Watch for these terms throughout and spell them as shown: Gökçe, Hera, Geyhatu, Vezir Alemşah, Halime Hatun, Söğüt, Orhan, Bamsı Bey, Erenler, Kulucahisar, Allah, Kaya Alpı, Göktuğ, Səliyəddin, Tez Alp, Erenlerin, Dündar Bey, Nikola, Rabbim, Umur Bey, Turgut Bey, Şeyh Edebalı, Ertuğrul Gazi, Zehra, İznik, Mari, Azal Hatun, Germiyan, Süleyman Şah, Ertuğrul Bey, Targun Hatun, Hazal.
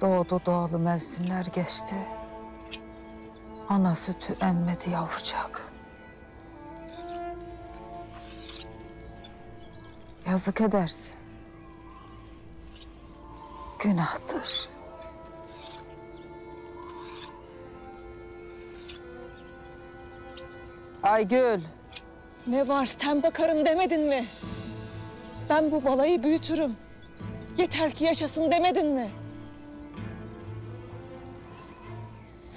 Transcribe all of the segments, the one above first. Doğdu doğalı mevsimler geçti. Ana sütü emmedi yavrucak. Yazık edersin. Günahtır. Aygül. Ne var, sen bakarım demedin mi? Ben bu balayı büyütürüm. Yeter ki yaşasın demedin mi?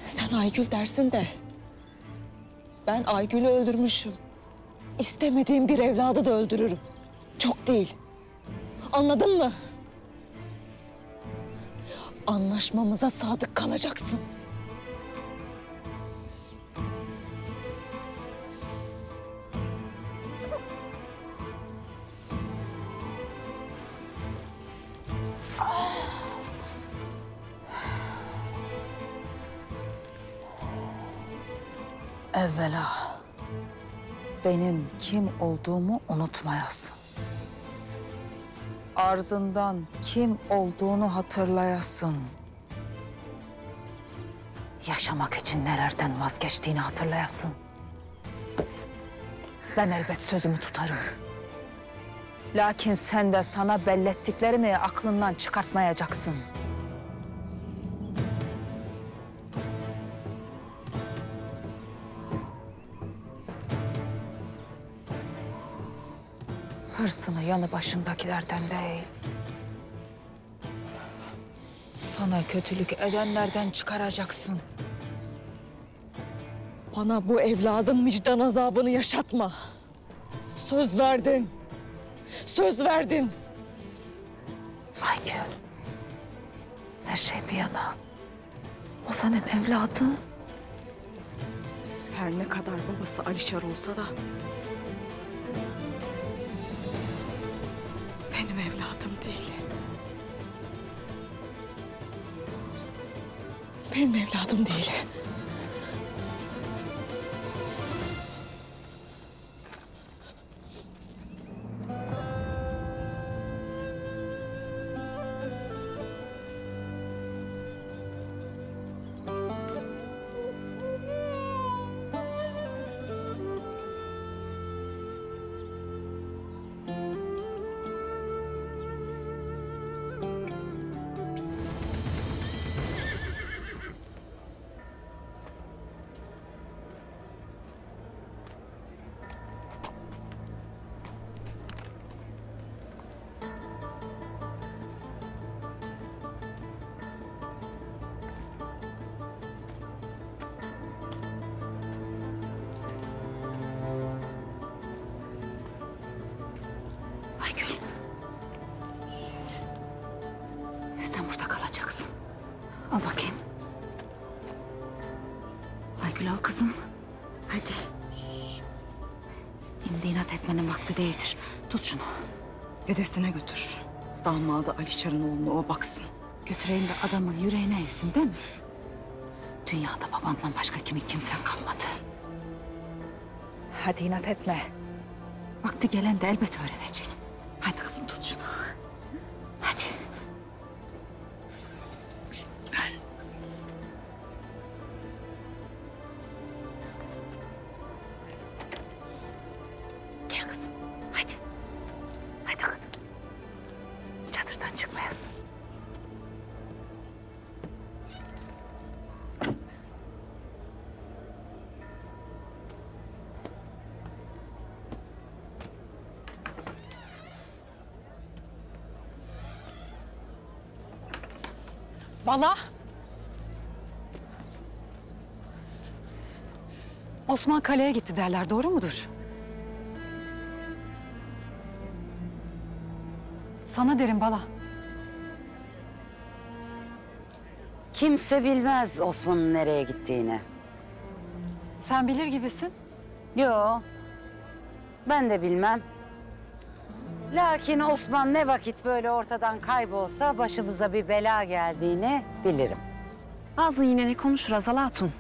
Sen Aygül dersin de ben Aygül'ü öldürmüşüm. İstemediğim bir evladı da öldürürüm. Çok değil. Anladın mı? Anlaşmamıza sadık kalacaksın. Evvela benim kim olduğumu unutmayasın. Ardından kim olduğunu hatırlayasın. Yaşamak için nelerden vazgeçtiğini hatırlayasın. Ben elbet sözümü tutarım. Lakin sen de sana bellettiklerimi aklından çıkartmayacaksın. Hırsını yanı başındakilerden değil, sana kötülük edenlerden çıkaracaksın. Bana bu evladın vicdan azabını yaşatma. Söz verdin. Söz verdin. Aygül, her şey bir yana, o senin evladın. Her ne kadar babası Ali Çar olsa da benim evladım değil. Benim evladım değil. Değildir. Tut şunu. Dedesine götür. Damadı Ali Çar'ın oğlunu o baksın. Götüreyim de adamın yüreğine insin değil mi? Dünyada babandan başka kimin kimsen kalmadı. Hadi inat etme. Vakti gelen de elbet öğrenecek. Hadi kızım tut şunu. Hadi. Bala! Osman kaleye gitti derler, doğru mudur? Sana derim Bala. Kimse bilmez Osman'ın nereye gittiğini. Sen bilir gibisin. Yo, ben de bilmem. Lakin Osman ne vakit böyle ortadan kaybolsa başımıza bir bela geldiğini bilirim. Ağzın yine ne konuşur Azal Hatun?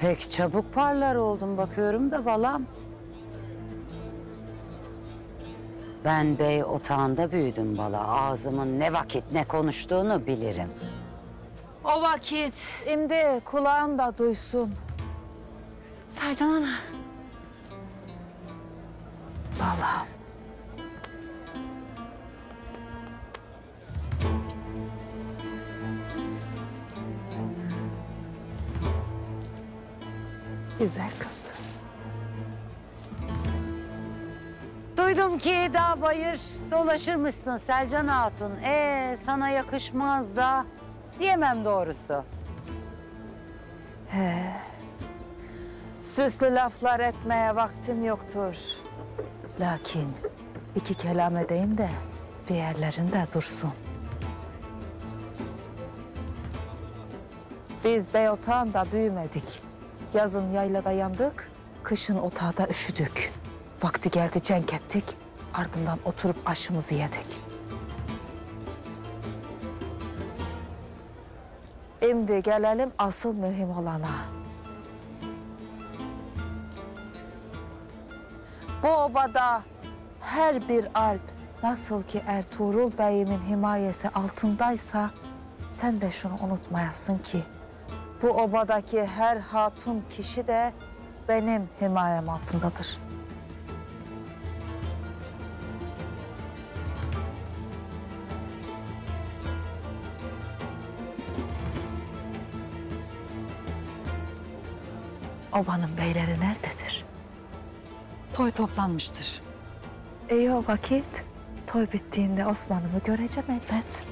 Pek çabuk parlar oldum bakıyorum da balam. Ben bey otağında büyüdüm Bala. Ağzımın ne vakit ne konuştuğunu bilirim. O vakit şimdi kulağın da duysun. Selcan ana. Bala. Güzel kızdı. Duydum ki dağ bayır dolaşırmışsın Selcan Hatun. Sana yakışmaz da diyemem doğrusu. He. Süslü laflar etmeye vaktim yoktur. Lakin iki kelam edeyim de bir yerlerinde dursun. Biz bey otağında büyümedik. Yazın yaylada yandık, kışın otağda üşüdük. Vakti geldi cenk ettik, ardından oturup aşımızı yedik. Şimdi gelelim asıl mühim olana. Bu obada her bir alp nasıl ki Ertuğrul Bey'imin himayesi altındaysa... ...sen de şunu unutmayasın ki... ...bu obadaki her hatun kişi de benim himayem altındadır. Obanın beyleri nerededir? Toy toplanmıştır. İyi o vakit. Toy bittiğinde Osman'ımı göreceğim elbet.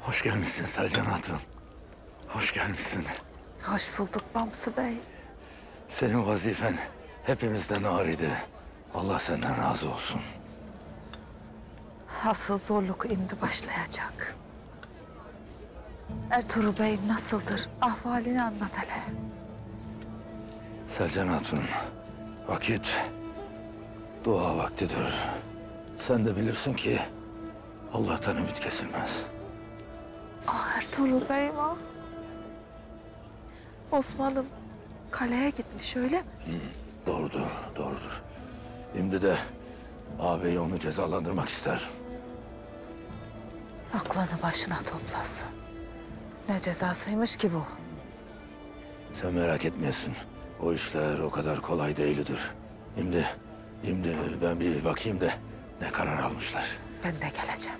Hoş gelmişsin Selcan Hatun. Hoş gelmişsin. Hoş bulduk Bamsı Bey. Senin vazifen hepimizden ağır idi. Allah senden razı olsun. Asıl zorluk şimdi başlayacak. Ertuğrul Bey'im nasıldır? Ahvalini anlat hele. Selcan Hatun, vakit dua vaktidir. Sen de bilirsin ki Allah'tan ümit kesilmez. Ah Ertuğrul Bey'im ah. Osman'ım kaleye gitmiş öyle mi? Hı, doğrudur, doğrudur. Şimdi de ağabeyi onu cezalandırmak ister. Aklını başına toplasın. Ne cezasıymış ki bu? Sen merak etmeyesin. O işler o kadar kolay değildir. Şimdi ben bir bakayım da ne karar almışlar. Ben de geleceğim.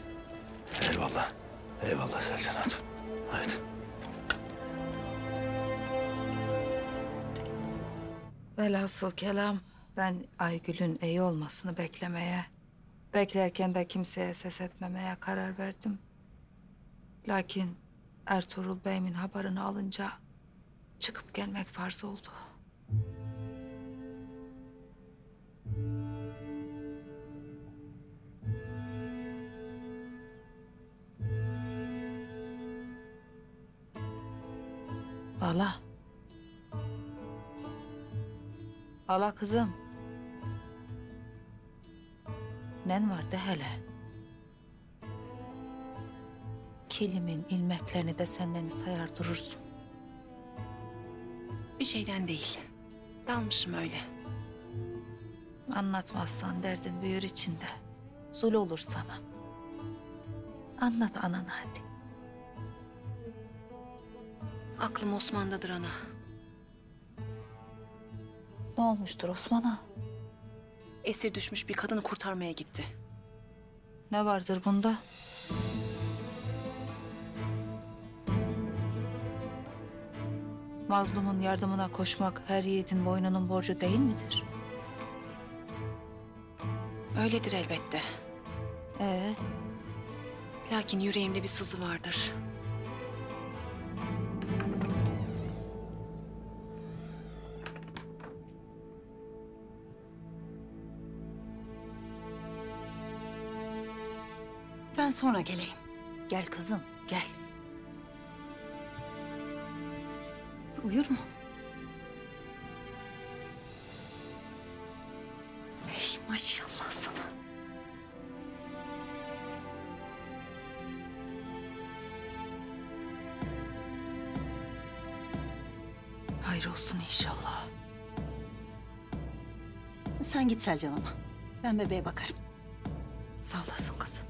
Eyvallah. Eyvallah Selcan Hatun. Haydi. Velhasıl kelam ben Aygül'ün iyi olmasını beklemeye... ...beklerken de kimseye ses etmemeye karar verdim. Lakin Ertuğrul Bey'imin haberini alınca... ...çıkıp gelmek farz oldu. Bala. Bala kızım. Nen var de hele. Kilimin ilmeklerini desenlerini sayar durursun. Bir şeyden değil. Dalmışım öyle. Anlatmazsan derdin büyür içinde. Zul olur sana. Anlat anana hadi. Aklım Osman'dadır ana. Ne olmuştur Osman'a? Esir düşmüş bir kadını kurtarmaya gitti. Ne vardır bunda? Mazlumun yardımına koşmak her yiğidin boynunun borcu değil midir? Öyledir elbette. Lakin yüreğimde bir sızı vardır. Ben sonra geleyim. Gel kızım, gel. Uyur mu? Maşallah sana. Hayır olsun inşallah. Sen git Selcan Hanım. Ben bebeğe bakarım. Sağ olasın kızım.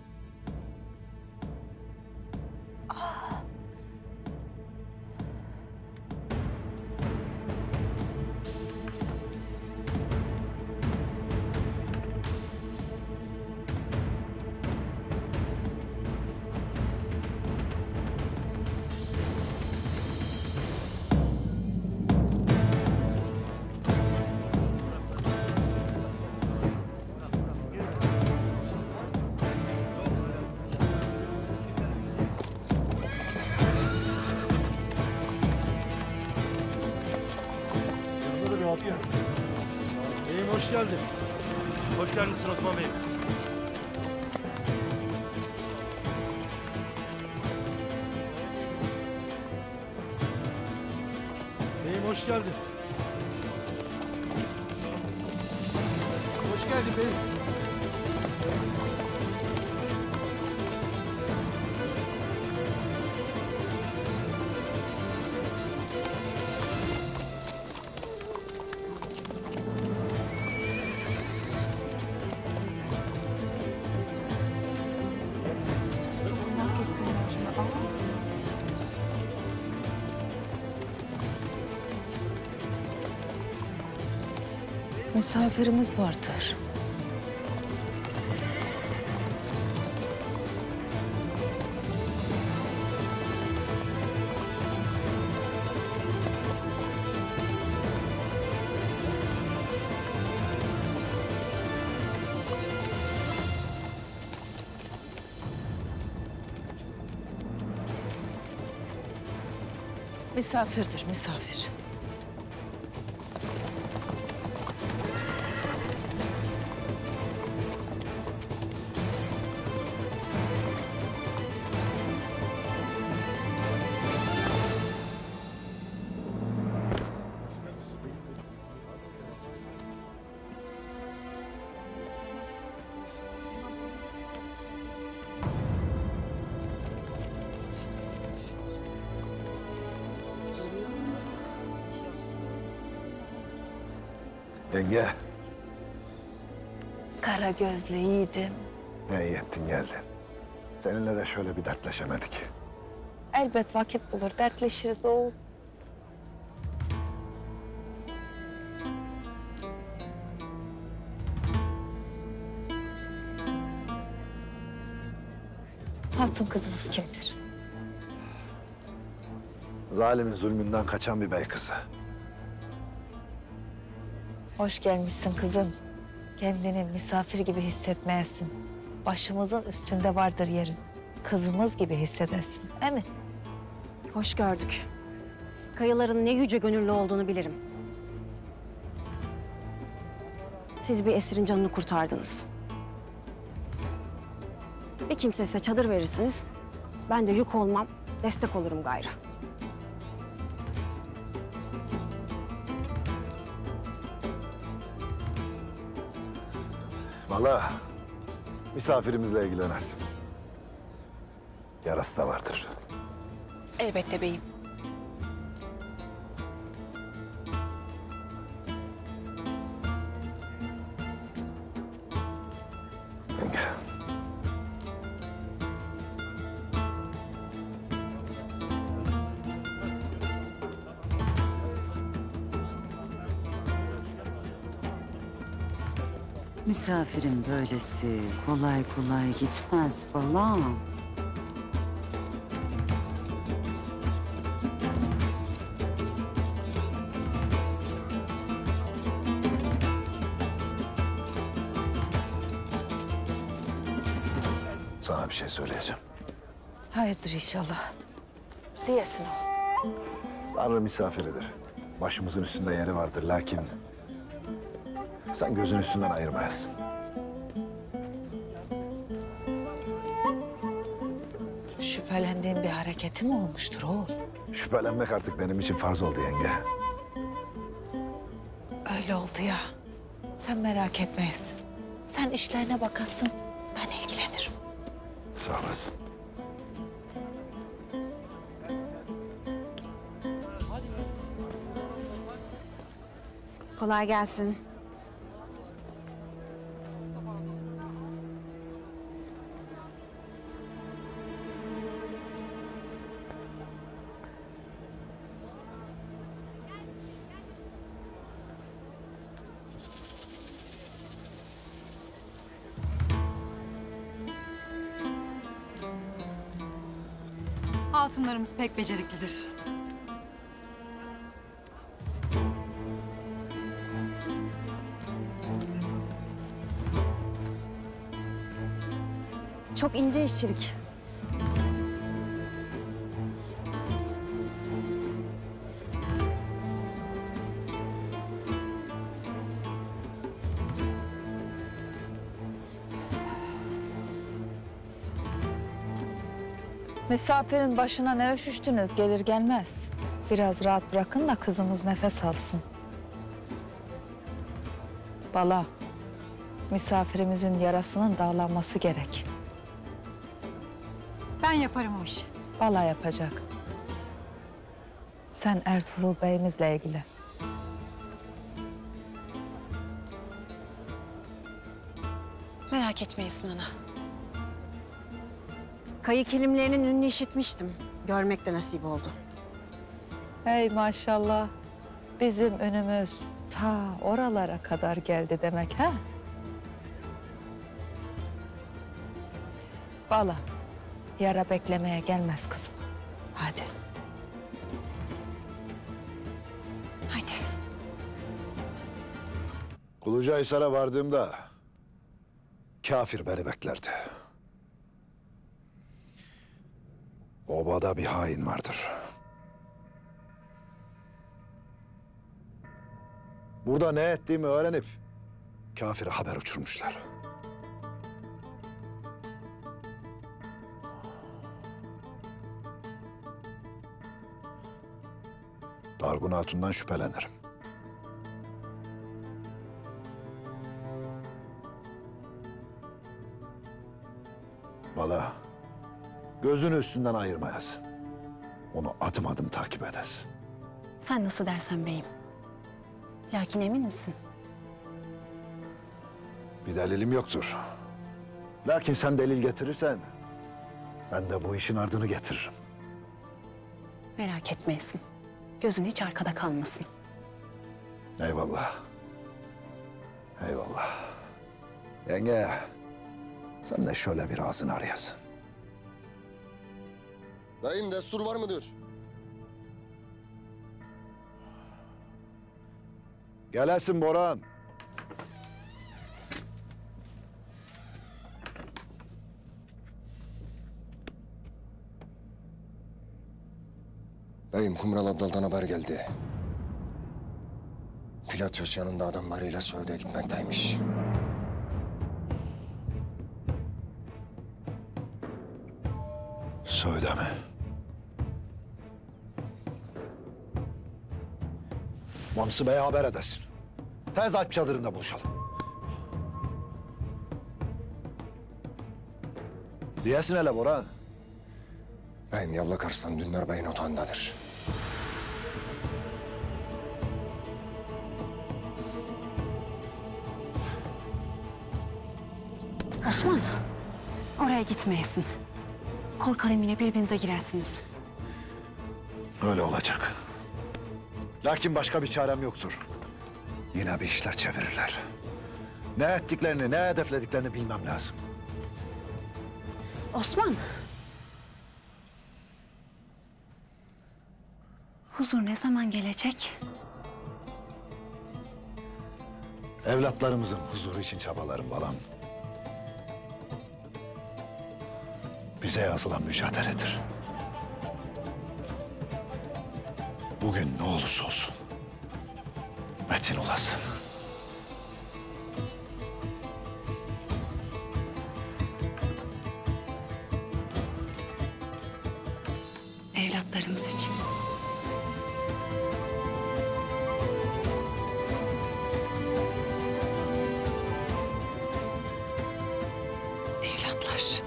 Hoş geldiniz Osman Bey. Beyim hoş geldin. Hoş geldin beyim. Misafirimiz vardır. Misafirdir, misafir. Yenge. Kara gözlü yiğidim. Ne iyi ettin geldin. Seninle de şöyle bir dertleşemedik. Elbet vakit bulur dertleşiriz oğul. Hatun kızınız kimdir? Zalimin zulmünden kaçan bir bey kızı. Hoş gelmişsin kızım. Kendini misafir gibi hissetmeyesin. Başımızın üstünde vardır yerin. Kızımız gibi hissedesin, değil mi? Hoş gördük. Kayaların ne yüce gönüllü olduğunu bilirim. Siz bir esirin canını kurtardınız. Bir kimse size çadır verirsiniz. Ben de yük olmam, destek olurum gayrı. Bala, misafirimizle ilgilenemezsin. Yarası da vardır. Elbette beyim. Misafirin böylesi kolay kolay gitmez Bala. Sana bir şey söyleyeceğim. Hayırdır inşallah. Diyesin o. Tanrı misafiridir. Başımızın üstünde yeri vardır lakin... Sen gözün üstünden ayırmayasın. Şüphelendiğin bir hareketi mi olmuştur oğul? Şüphelenmek artık benim için farz oldu yenge. Öyle oldu ya. Sen merak etmeyesin. Sen işlerine bakasın, ben ilgilenirim. Sağ olasın. Kolay gelsin. Hatunlarımız pek beceriklidir. Çok ince işçilik. Misafirin başına ne üşüştünüz gelir gelmez. Biraz rahat bırakın da kızımız nefes alsın. Bala, misafirimizin yarasının dağlanması gerek. Ben yaparım o işi. Bala yapacak. Sen Ertuğrul Bey'imizle ilgilen. Merak etmeyesin ana. Kayı kilimlerinin ününü işitmiştim. Görmek de nasip oldu. Hey maşallah. Bizim önümüz ta oralara kadar geldi demek ha? Bala, yara beklemeye gelmez kızım. Hadi. Haydi. Kulucahisar'a vardığımda kafir beni beklerdi. Obada bir hain vardır. Burada ne ettiğimi öğrenip kafire haber uçurmuşlar. Targun Hatun'dan şüphelenirim. Bala, gözünü üstünden ayırmayasın. Onu adım adım takip edersin. Sen nasıl dersen beyim. Lakin emin misin? Bir delilim yoktur. Lakin sen delil getirirsen ben de bu işin ardını getiririm. Merak etmeyesin. Gözün hiç arkada kalmasın. Eyvallah. Eyvallah. Yenge, sen de şöyle bir ağzını arayasın. Dayım, destur var mıdır? Gelesin Boran. Dayım, Kumral Abdal'dan haber geldi. Filatyos yanında adamlarıyla Söğüt'e gitmekteymiş. Söğüt'e mi? Mamsı Bey'e haber edersin. Tez Alp çadırında buluşalım. Diyesin hele Boran. Beyim, yalla karşısından Dündar Bey'in otağındadır. Osman, oraya gitmeyesin. Korkarım yine birbirinize girersiniz. Öyle olacak. Lakin başka bir çarem yoktur. Yine bir işler çevirirler. Ne ettiklerini, ne hedeflediklerini bilmem lazım. Osman. Huzur ne zaman gelecek? Evlatlarımızın huzuru için çabalarım balam. Bize yazılan mücadeledir. Bugün ne olursa olsun, metin olasın. Evlatlarımız için. var.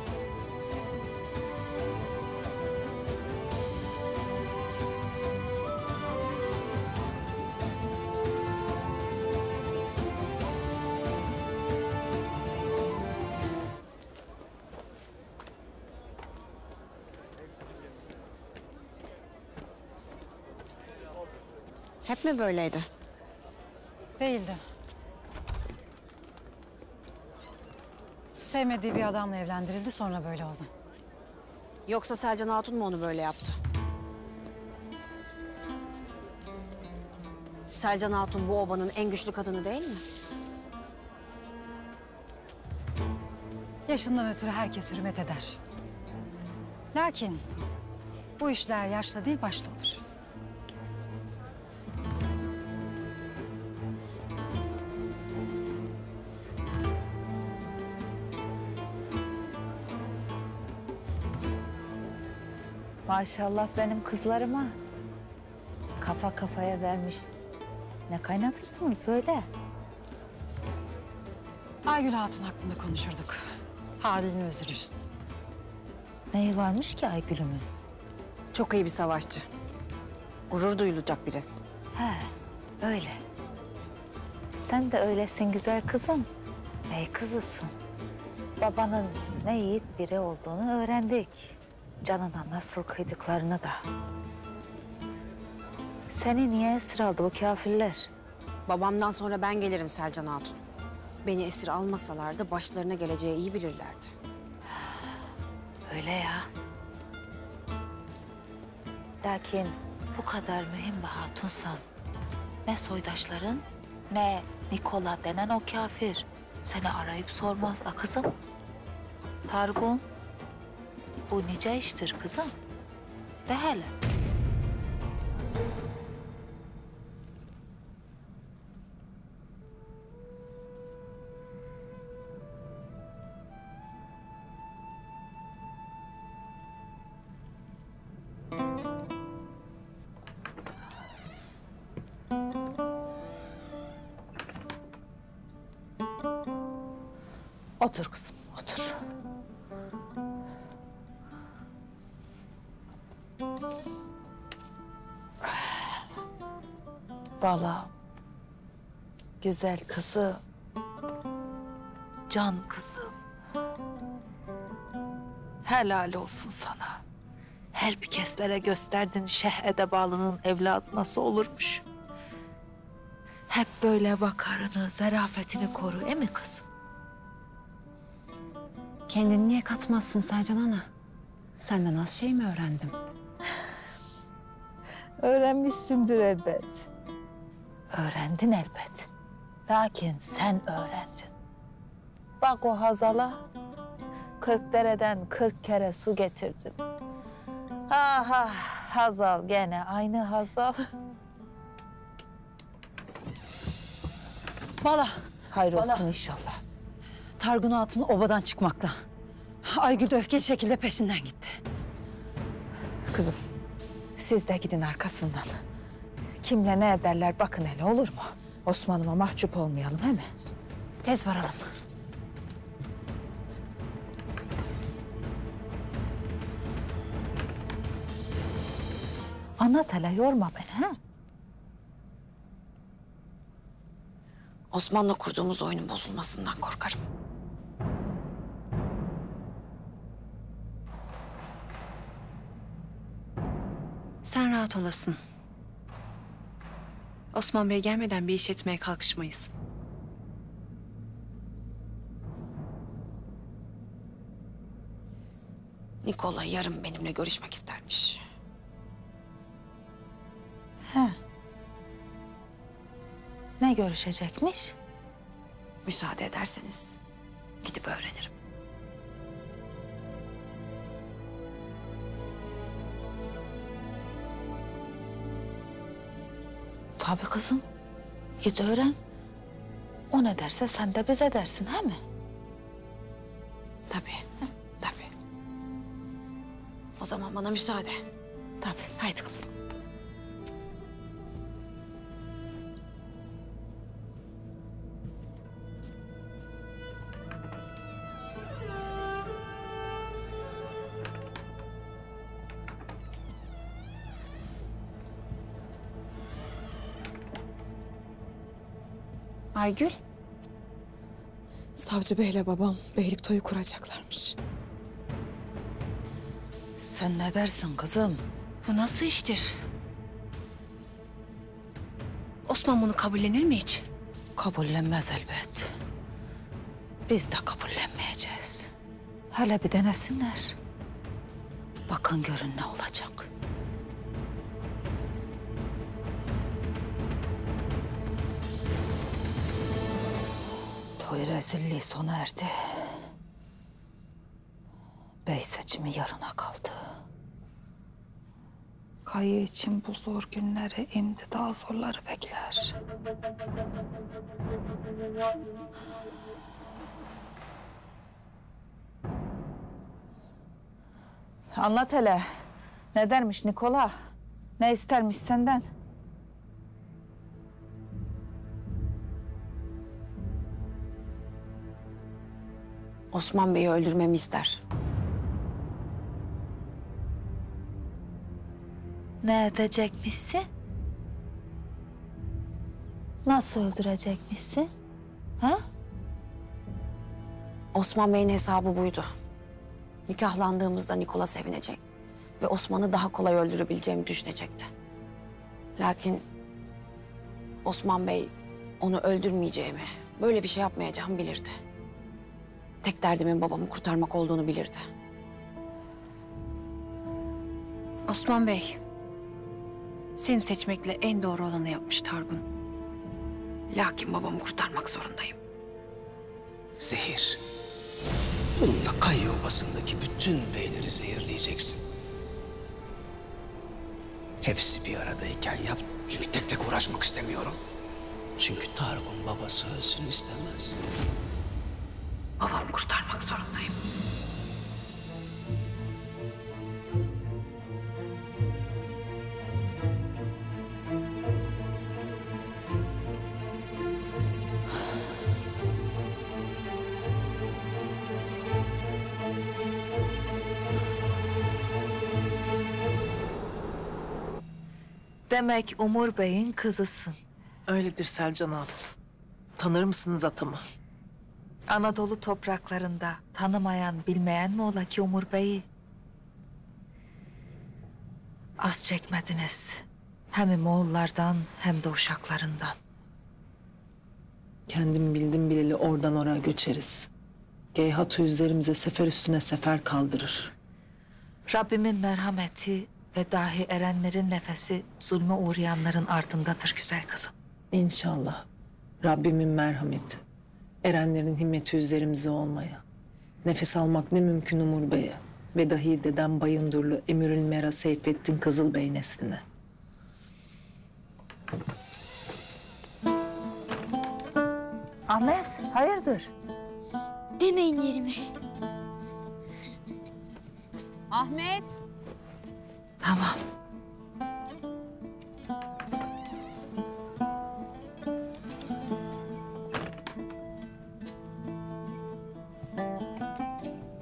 Hep mi böyleydi? Değildi. Sevmediği bir adamla evlendirildi, sonra böyle oldu. Yoksa Selcan Hatun mu onu böyle yaptı? Selcan Hatun bu obanın en güçlü kadını değil mi? Yaşından ötürü herkes hürmet eder. Lakin bu işler yaşla değil başla olur. Maşallah benim kızlarıma kafa kafaya vermiş. Ne kaynatırsınız böyle? Aygül Hatun hakkında konuşurduk. Halini üzülürüz. Neyi varmış ki Aygül'ümün? Çok iyi bir savaşçı. Gurur duyulacak biri. He, öyle. Sen de öylesin güzel kızım. Bey kızısın. Babanın ne yiğit biri olduğunu öğrendik. Canına nasıl kıydıklarını da. Seni niye esir aldı bu kafirler? Babamdan sonra ben gelirim Selcan Hatun. Beni esir almasalardı başlarına geleceği iyi bilirlerdi. Öyle ya. Lakin bu kadar mühim bir hatunsan ne soydaşların ne Nikola denen o kafir seni arayıp sormaz a kızım. Targun. Bu nice iştir kızım. De hele. Otur kızım, otur. Bala, güzel kızım, can kızım, helal olsun sana. Her bir keslere gösterdin Şeyh Edebalı'nın evladı nasıl olurmuş. Hep böyle vakarını, zarafetini koru, değil mi kızım? Kendini niye katmazsın Selcan ana? Senden az şey mi öğrendim? Öğrenmişsindir elbet. Öğrendin elbet. Lakin sen öğrendin. Bak o Hazal'a 40 dereden 40 kere su getirdim. Aha Hazal gene aynı Hazal. Bala. Hayır olsun inşallah. Targun Hatun'u obadan çıkmakta. Aygül de öfkeli şekilde peşinden gitti. Kızım siz de gidin arkasından. Kimle ne ederler bakın hele olur mu? Osman'ıma mahcup olmayalım he mi? Tez varalım. Anlat hele yorma beni he? Osman'la kurduğumuz oyunun bozulmasından korkarım. Sen rahat olasın. Osman Bey gelmeden bir iş etmeye kalkışmayız. Nikola yarın benimle görüşmek istermiş. He. Ne görüşecekmiş? Müsaade ederseniz gidip öğrenirim. Tabii kızım, git öğren. O ne derse sen de bize dersin, he mi? Tabii, he? Tabii. O zaman bana müsaade. Tabii, haydi kızım. Aygül? Savcı beyle babam Beylikdüzü'nü kuracaklarmış. Sen ne dersin kızım? Bu nasıl iştir? Osman bunu kabullenir mi hiç? Kabullenmez elbet. Biz de kabullenmeyeceğiz. Hele bir denesinler. Bakın görün ne olacak. Toy rezilliği sona erdi. Bey seçimi yarına kaldı. Kayı için bu zor günleri şimdi daha zorları bekler. Anlat hele. Ne dermiş Nikola? Ne istermiş senden? Osman Bey'i öldürmemi ister. Ne edecekmişsin? Nasıl öldürecekmişsin? Ha? Osman Bey'in hesabı buydu. Nikahlandığımızda Nikola sevinecek ve Osman'ı daha kolay öldürebileceğimi düşünecekti. Lakin Osman Bey onu öldürmeyeceğimi, böyle bir şey yapmayacağımı bilirdi. Tek derdimin babamı kurtarmak olduğunu bilirdi. Osman Bey, seni seçmekle en doğru olanı yapmış Targun. Lakin babamı kurtarmak zorundayım. Zehir. Bununla Kayı Obası'ndaki bütün beyleri zehirleyeceksin. Hepsi bir aradayken yap. Çünkü tek tek uğraşmak istemiyorum. Çünkü Targun babası ölsün istemez. Babamı kurtarmak zorundayım. Demek Umur Bey'in kızısın. Öyledir Selcan Hatun. Tanır mısınız atamı? Anadolu topraklarında tanımayan, bilmeyen mi ola ki Umur Bey'i? Az çekmediniz. Hem Moğollardan hem de uşaklarından. Kendim bildim bileli oradan oraya göçeriz. Geyhatu üzerimize sefer üstüne sefer kaldırır. Rabbimin merhameti ve dahi erenlerin nefesi zulme uğrayanların ardındadır güzel kızım. İnşallah. Rabbimin merhameti. Erenlerin himmeti üzerimize olmaya. Nefes almak ne mümkün Umur Bey'e ve dahi dedem Bayındırlı Emirül Mera Seyfettin Kızıl Bey nesline. Ahmet, hayırdır? Demeyin yerime. Ahmet. Tamam.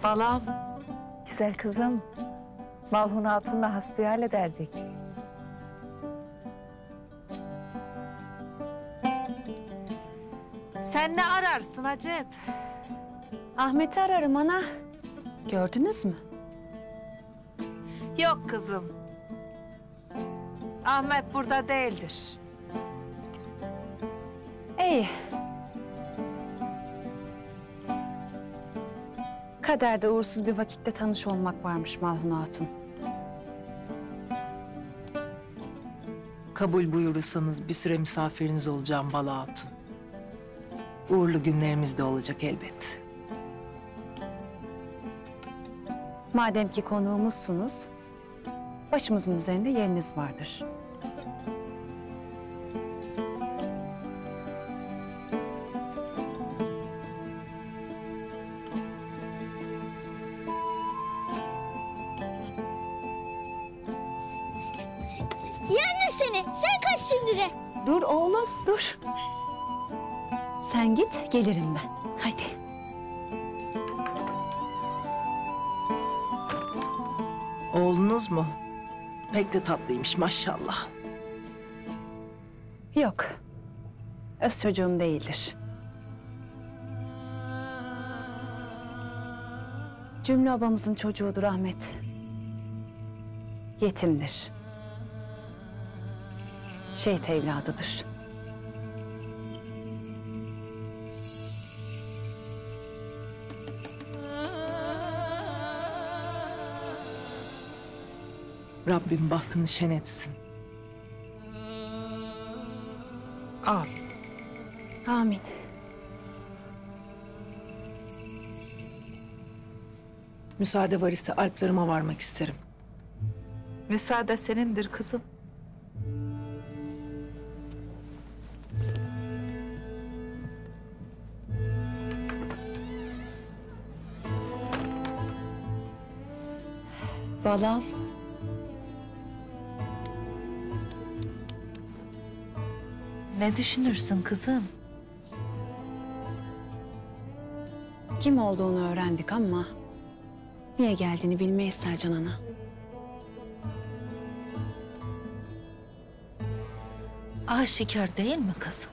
Balam, güzel kızım. Malhun Hatun'la hasbihal ederdik. Sen ne ararsın Acep? Ahmet'i ararım ana. Gördünüz mü? Yok kızım. Ahmet burada değildir. İyi. Kaderde uğursuz bir vakitte tanış olmak varmış Malhun Hatun. Kabul buyurursanız bir süre misafiriniz olacağım Bala Hatun. Uğurlu günlerimiz de olacak elbet. Madem ki konuğumuzsunuz, başımızın üzerinde yeriniz vardır. Dur oğlum, dur. Sen git, gelirim ben. Hadi. Oğlunuz mu? Pek de tatlıymış maşallah. Yok. öz çocuğum değildir. Cümle obamızın çocuğudur Ahmet. Yetimdir. Şehit evladıdır. Rabbim bahtını şen etsin. Amin. Amin. Müsaade var ise Alplarıma varmak isterim. Müsaade senindir kızım. Balam. Ne düşünürsün kızım? Kim olduğunu öğrendik ama niye geldiğini bilmeyiz Selcan Ana. Aşikar değil mi kızım?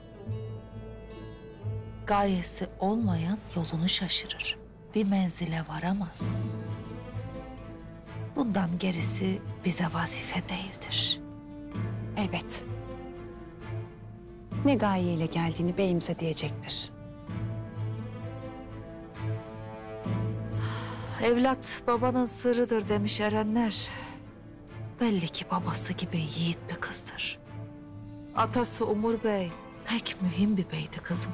Gayesi olmayan yolunu şaşırır. Bir menzile varamaz. Bundan gerisi bize vazife değildir. Elbet. Ne gayeyle geldiğini beyimize diyecektir. Evlat babanın sırrıdır demiş erenler. Belli ki babası gibi yiğit bir kızdır. Atası Umur Bey pek mühim bir beydi kızım.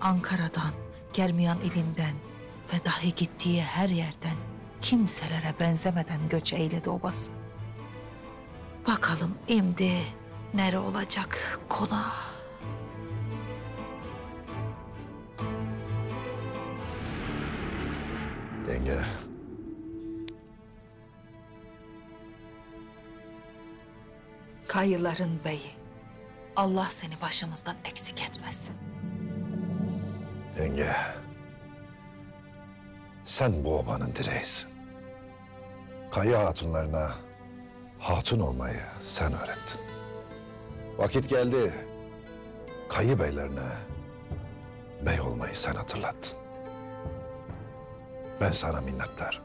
Ankara'dan, Germiyan ilinden ve dahi gittiği her yerden kimselere benzemeden göç eyledi obası. Bakalım şimdi nere olacak konağı? Yenge. Kayıların beyi. Allah seni başımızdan eksik etmesin. Yenge. Sen bu obanın direğisin. Kayı hatunlarına hatun olmayı sen öğrettin. Vakit geldi. Kayı beylerine bey olmayı sen hatırlattın. Ben sana minnettarım.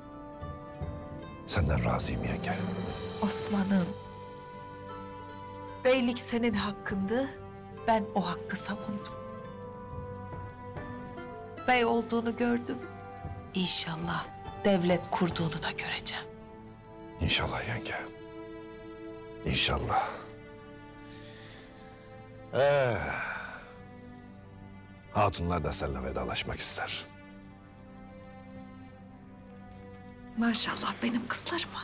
Senden razıyım yenge. Osman'ım. Beylik senin hakkındı. Ben o hakkı savundum. Bey olduğunu gördüm. İnşallah devlet kurduğunu da göreceğim. İnşallah yenge. İnşallah. Hatunlar da seninle vedalaşmak ister. Maşallah benim kızlarıma.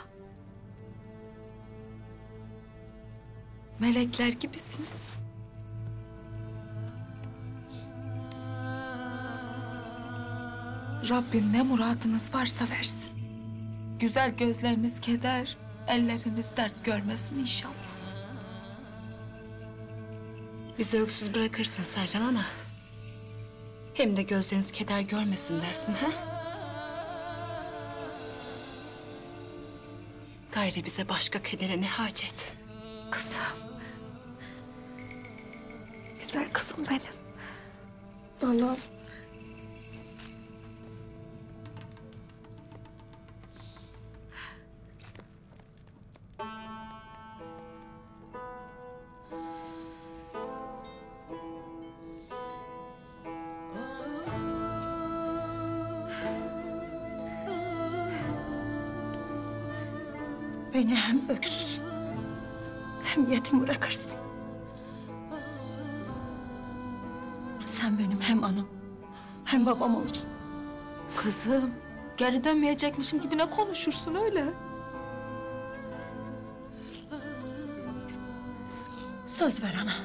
Melekler gibisiniz. Rabbim ne muradınız varsa versin. Güzel gözleriniz keder, elleriniz dert görmesin inşallah. Bizi öksüz bırakırsın Selcan Ana. Hem de gözleriniz keder görmesin dersin ha? Gayrı bize başka kedere ne hacet? Kızım. Güzel kızım benim. Anam. Beni hem öksüz, hem yetim bırakırsın. Sen benim hem anam, hem babam oldun. Kızım, geri dönmeyecekmişim gibi ne konuşursun öyle? Söz ver ana.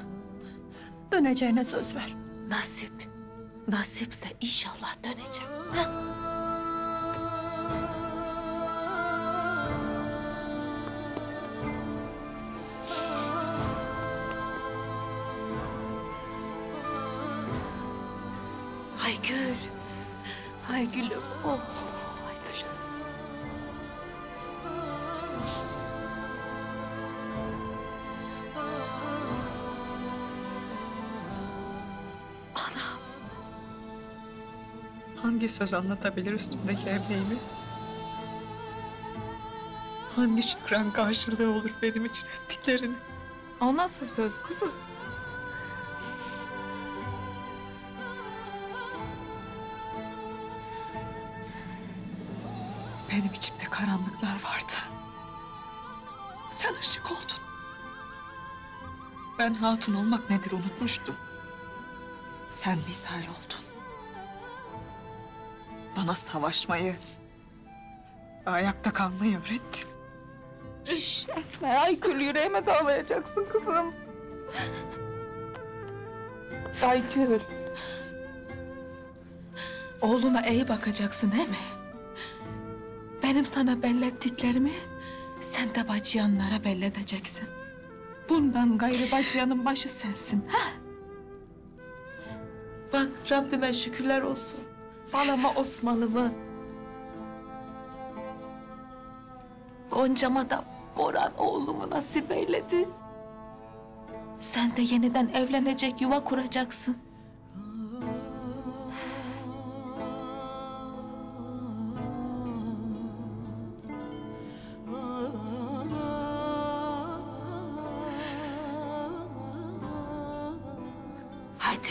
Döneceğine söz ver. Nasip. Nasipse inşallah döneceğim. Ha? Aygül, Aygül'üm, oh Aygül'üm. hangi söz anlatabilir üstümdeki emeğimi? Hangi şükran karşılığı olur benim için ettiklerini? O nasıl söz kızım? Benim içimde karanlıklar vardı. Sen ışık oldun. Ben hatun olmak nedir unutmuştum. Sen misal oldun. Bana savaşmayı, ayakta kalmayı öğrettin. Şşş etme Aygül, yüreğime dağlayacaksın kızım. Aygül. Oğluna iyi bakacaksın değil mi? Benim sana bellettiklerimi sen de bacıyanlara belledeceksin. Bundan gayrı bacıyanın başı sensin. Ha? Bak Rabbime şükürler olsun. Balama Osman'ımı, Gonca'ma da Orhan oğlumu nasip eyledi. Sen de yeniden evlenecek, yuva kuracaksın. Haydi,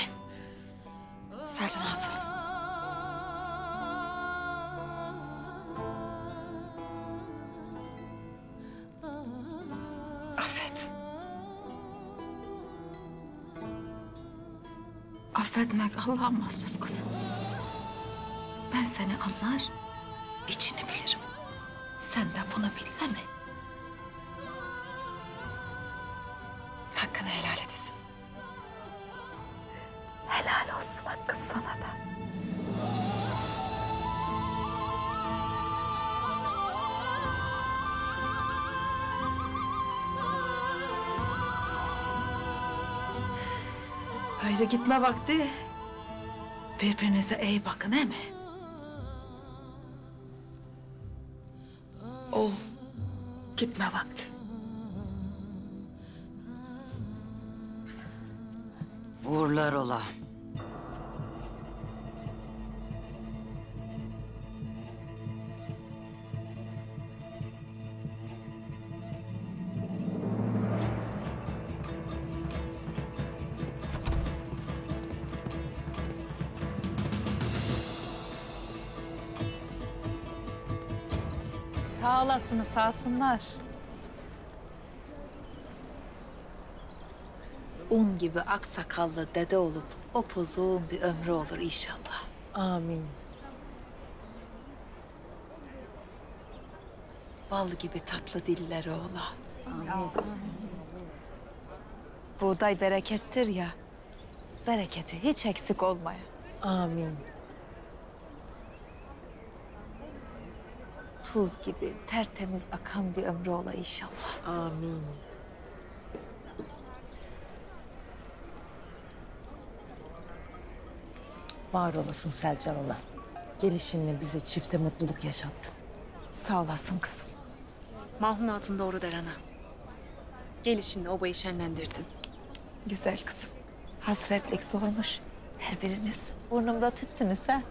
Selcan Hatun. Affetmek Allah'a mahsus kızım. Ben seni anlar, içini bilirim. Sen de bunu bilme mi? Hakkını helal edesin. Helal olsun hakkım sana da. Gayrı gitme vakti. Birbirinize iyi bakın, he mi? Oğul, gitme vakti. Uğurlar ola. Sağ olasınız hatunlar. Un gibi aksakallı dede olup o pozuğun bir ömrü olur inşallah. Amin. Bal gibi tatlı dilleri ola. Amin. Amin. Buğday berekettir ya. Bereketi hiç eksik olmaya. Amin. Tuz gibi tertemiz akan bir ömrü ola inşallah. Amin. Var olasın Selcan ola. Gelişinle bize çifte mutluluk yaşattın. Sağ olasın kızım. Malhun Hatun doğru der ana. Gelişinle obayı şenlendirdin. Güzel kızım. Hasretlik zormuş. Her biriniz burnumda tüttünüz ha.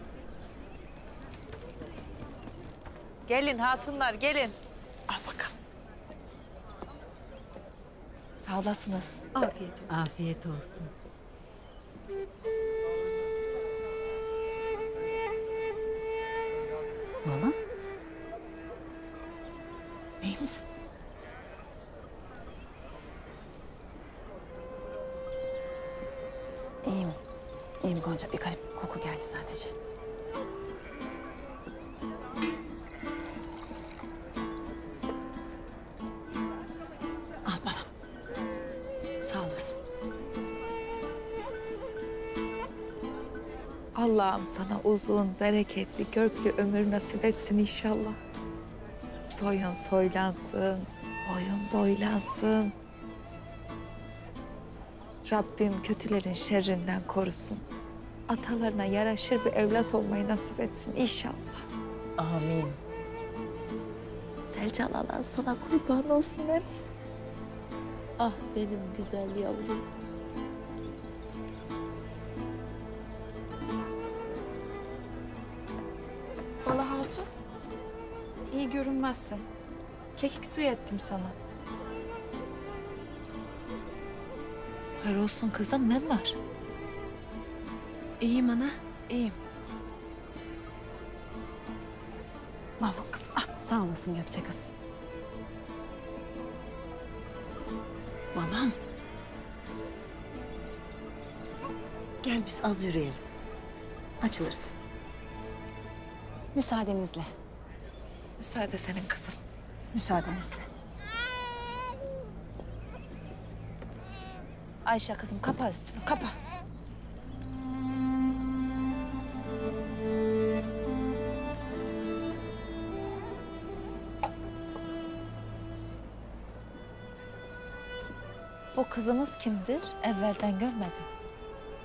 Gelin hatunlar, gelin. Al bakalım. Sağ olasınız. Afiyet olsun. Afiyet olsun. Bala? İyi misin? İyiyim. İyiyim Gonca. Bir garip koku geldi sadece. Allah'ım sana uzun, bereketli, görklü ömür nasip etsin inşallah. Soyun soylansın, boyun boylansın. Rabbim kötülerin şerrinden korusun. Atalarına yaraşır bir evlat olmayı nasip etsin inşallah. Amin. Selcan alan sana kurban olsun ev. Ah benim güzel yavrum. Hatun, iyi görünmezsin. Kekik suyu ettim sana. Hayır olsun kızım, ne var? İyiyim ana, iyiyim. Malum kızım, ah, sağ olasın Gökçe kız. Babam. Gel biz az yürüyelim. Açılırız. Müsaadenizle. Müsaade senin kızım. Müsaadenizle. Ayşe kızım kapa üstünü, kapa. Bu kızımız kimdir? Evvelden görmedim.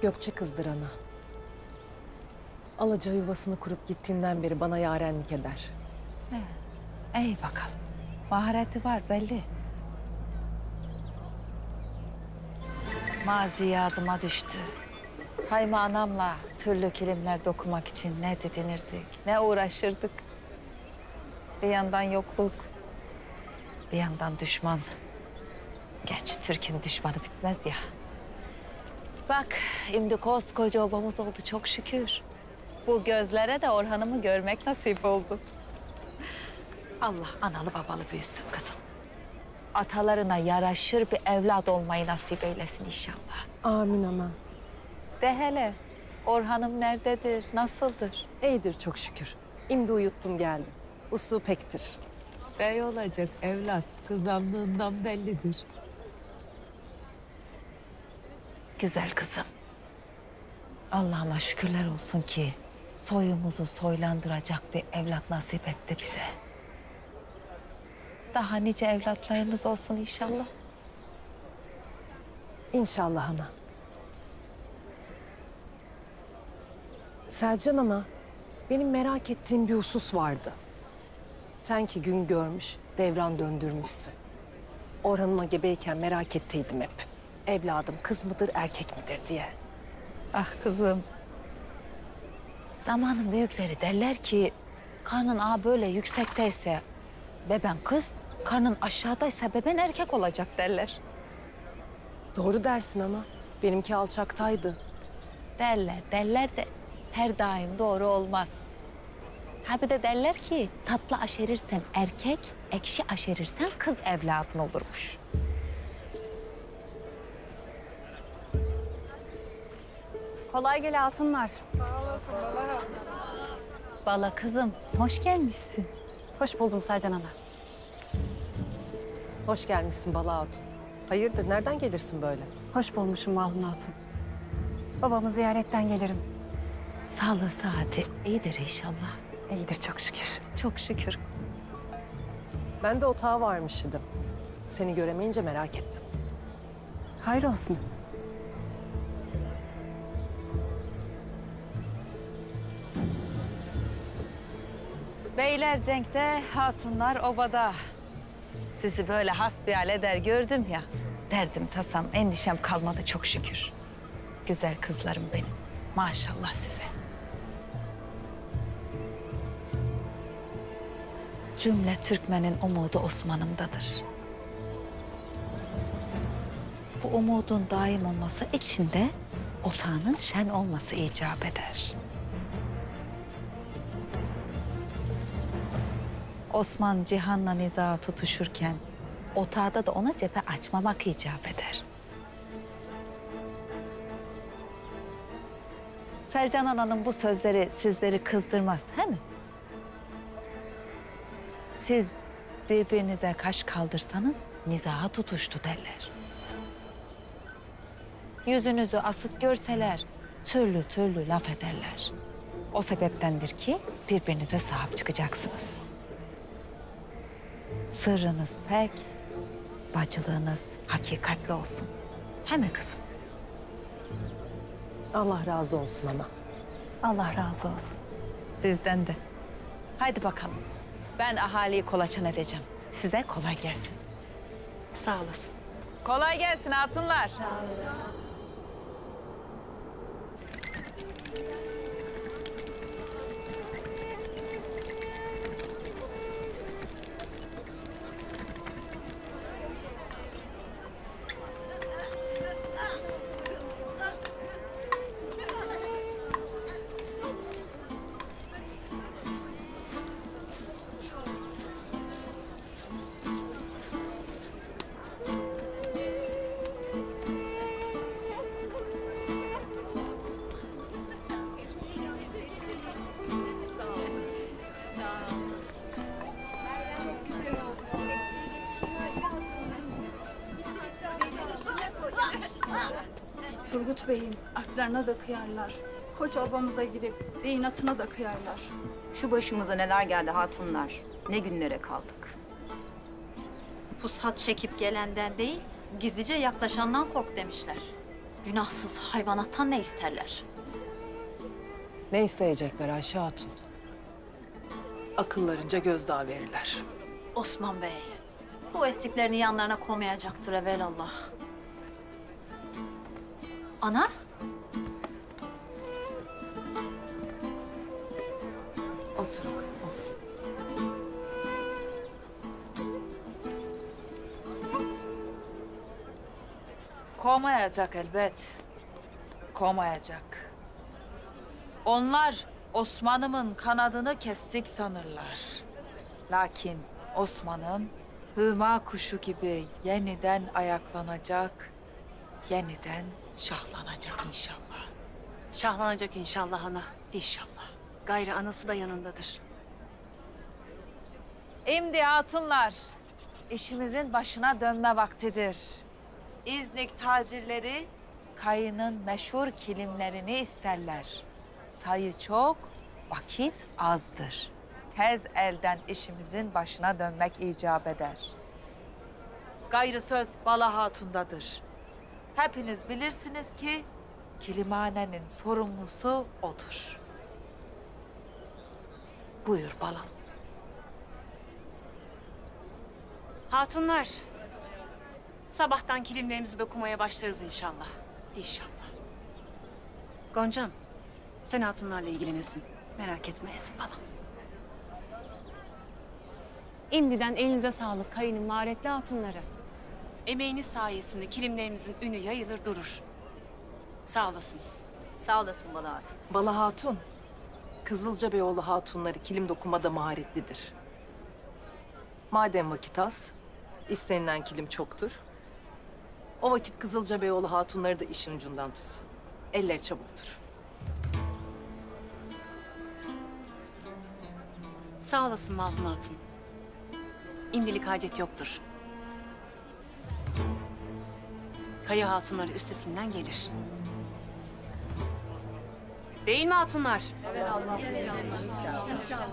Gökçe kızdır ana. Alaca yuvasını kurup gittiğinden beri bana yarenlik eder. He. İyi bakalım. Mahareti var belli. Mazi yadıma düştü. Kayma anamla türlü kilimler dokumak için ne didinirdik, ne uğraşırdık. Bir yandan yokluk, bir yandan düşman. Gerçi Türk'ün düşmanı bitmez ya. Bak, şimdi koskoca obamız oldu çok şükür. Bu gözlere de Orhan'ımı görmek nasip oldu. Allah analı babalı büyüsün kızım. Atalarına yaraşır bir evlat olmayı nasip eylesin inşallah. Amin ana. De hele, Orhan'ım nerededir, nasıldır? İyidir çok şükür. Şimdi uyuttum geldim. Usu pektir. Bey olacak evlat, kızamlığından bellidir. Güzel kızım. Allah'ıma şükürler olsun ki soyumuzu soylandıracak bir evlat nasip etti bize. Daha nice evlatlarımız olsun inşallah. İnşallah ana. Selcan ana, benim merak ettiğim bir husus vardı. Sen ki gün görmüş, devran döndürmüşsün. Orhan'ıma gebeyken merak ettiydim hep. Evladım kız mıdır, erkek midir diye. Ah kızım. Zamanın büyükleri derler ki karnın ağa böyle yüksekteyse beben kız, karnın aşağıdaysa beben erkek olacak derler. Doğru dersin ana. Benimki alçaktaydı. Derler de her daim doğru olmaz. Ha bir de derler ki tatlı aşerirsen erkek, ekşi aşerirsen kız evladın olurmuş. Kolay gele hatunlar. Sağ olasın Bala Hatun. Bala kızım, hoş gelmişsin. Hoş buldum Selcan ana. Hoş gelmişsin Bala Hatun. Hayırdır, nereden gelirsin böyle? Hoş bulmuşum Malhun Hatun. Babamı ziyaretten gelirim. Sağlığı saati iyidir inşallah. İyidir çok şükür. Çok şükür. Ben de otağa varmış idim. Seni göremeyince merak ettim. Hayır olsun. Beyler cenkte, hatunlar obada. Sizi böyle hasbihal eder gördüm ya. Derdim, tasam, endişem kalmadı çok şükür. Güzel kızlarım benim. Maşallah size. Cümle Türkmen'in umudu Osman'ımdadır. Bu umudun daim olması için de otağının şen olması icap eder. Osman cihanla nizağa tutuşurken otağda da ona cephe açmamak icap eder. Selcan ananın bu sözleri sizleri kızdırmaz, he mi? Siz birbirinize kaş kaldırsanız nizağa tutuştu derler. Yüzünüzü asık görseler türlü türlü laf ederler. O sebeptendir ki birbirinize sahip çıkacaksınız. Sırrınız pek, bacılığınız hakikatli olsun. He mi kızım? Allah razı olsun ana. Allah razı olsun. Sizden de. Haydi bakalım. Ben ahaliyi kolaçan edeceğim. Size kolay gelsin. Sağ olasın. Kolay gelsin hatunlar. Sağ olasın. Turgut Bey'in atlarına da kıyarlar. Koç obamıza girip beyin atına da kıyarlar. Şu başımıza neler geldi hatunlar. Ne günlere kaldık. Pusat çekip gelenden değil, gizlice yaklaşandan kork demişler. Günahsız hayvanattan ne isterler? Ne isteyecekler Ayşe Hatun? Akıllarınca gözdağı verirler. Osman Bey, bu ettiklerini yanlarına koymayacaktır evelallah. Ana? Otur kızım, otur. Kovmayacak elbet. Kovmayacak. Onlar Osman'ımın kanadını kestik sanırlar. Lakin Osman'ım hüma kuşu gibi yeniden ayaklanacak, yeniden şahlanacak inşallah. Şahlanacak inşallah ana. İnşallah. Gayrı anası da yanındadır. Şimdi hatunlar, işimizin başına dönme vaktidir. İznik tacirleri Kayı'nın meşhur kilimlerini isterler. Sayı çok, vakit azdır. Tez elden işimizin başına dönmek icap eder. Gayrı söz Bala Hatun'dadır. Hepiniz bilirsiniz ki kilimhanenin sorumlusu odur. Buyur balam. Hatunlar, sabahtan kilimlerimizi dokumaya başlarız inşallah. İnşallah. Goncam, sen hatunlarla ilgilenirsin. Merak etmeyesin balam. İmdiden elinize sağlık Kayı'nın maharetli hatunları. Emeğiniz sayesinde kilimlerimizin ünü yayılır durur. Sağ olasınız. Sağ olasın Bala Hatun. Bala Hatun, Kızılca Beyoğlu hatunları kilim dokumada maharetlidir. Madem vakit az, istenilen kilim çoktur. O vakit Kızılca Beyoğlu hatunları da işin ucundan tutsun. Eller çabuktur. Sağ olasın Malhun Hatun. İmdilik hacet yoktur. Kayı hatunları üstesinden gelir. Değil mi hatunlar? Evet Allah. İnşallah.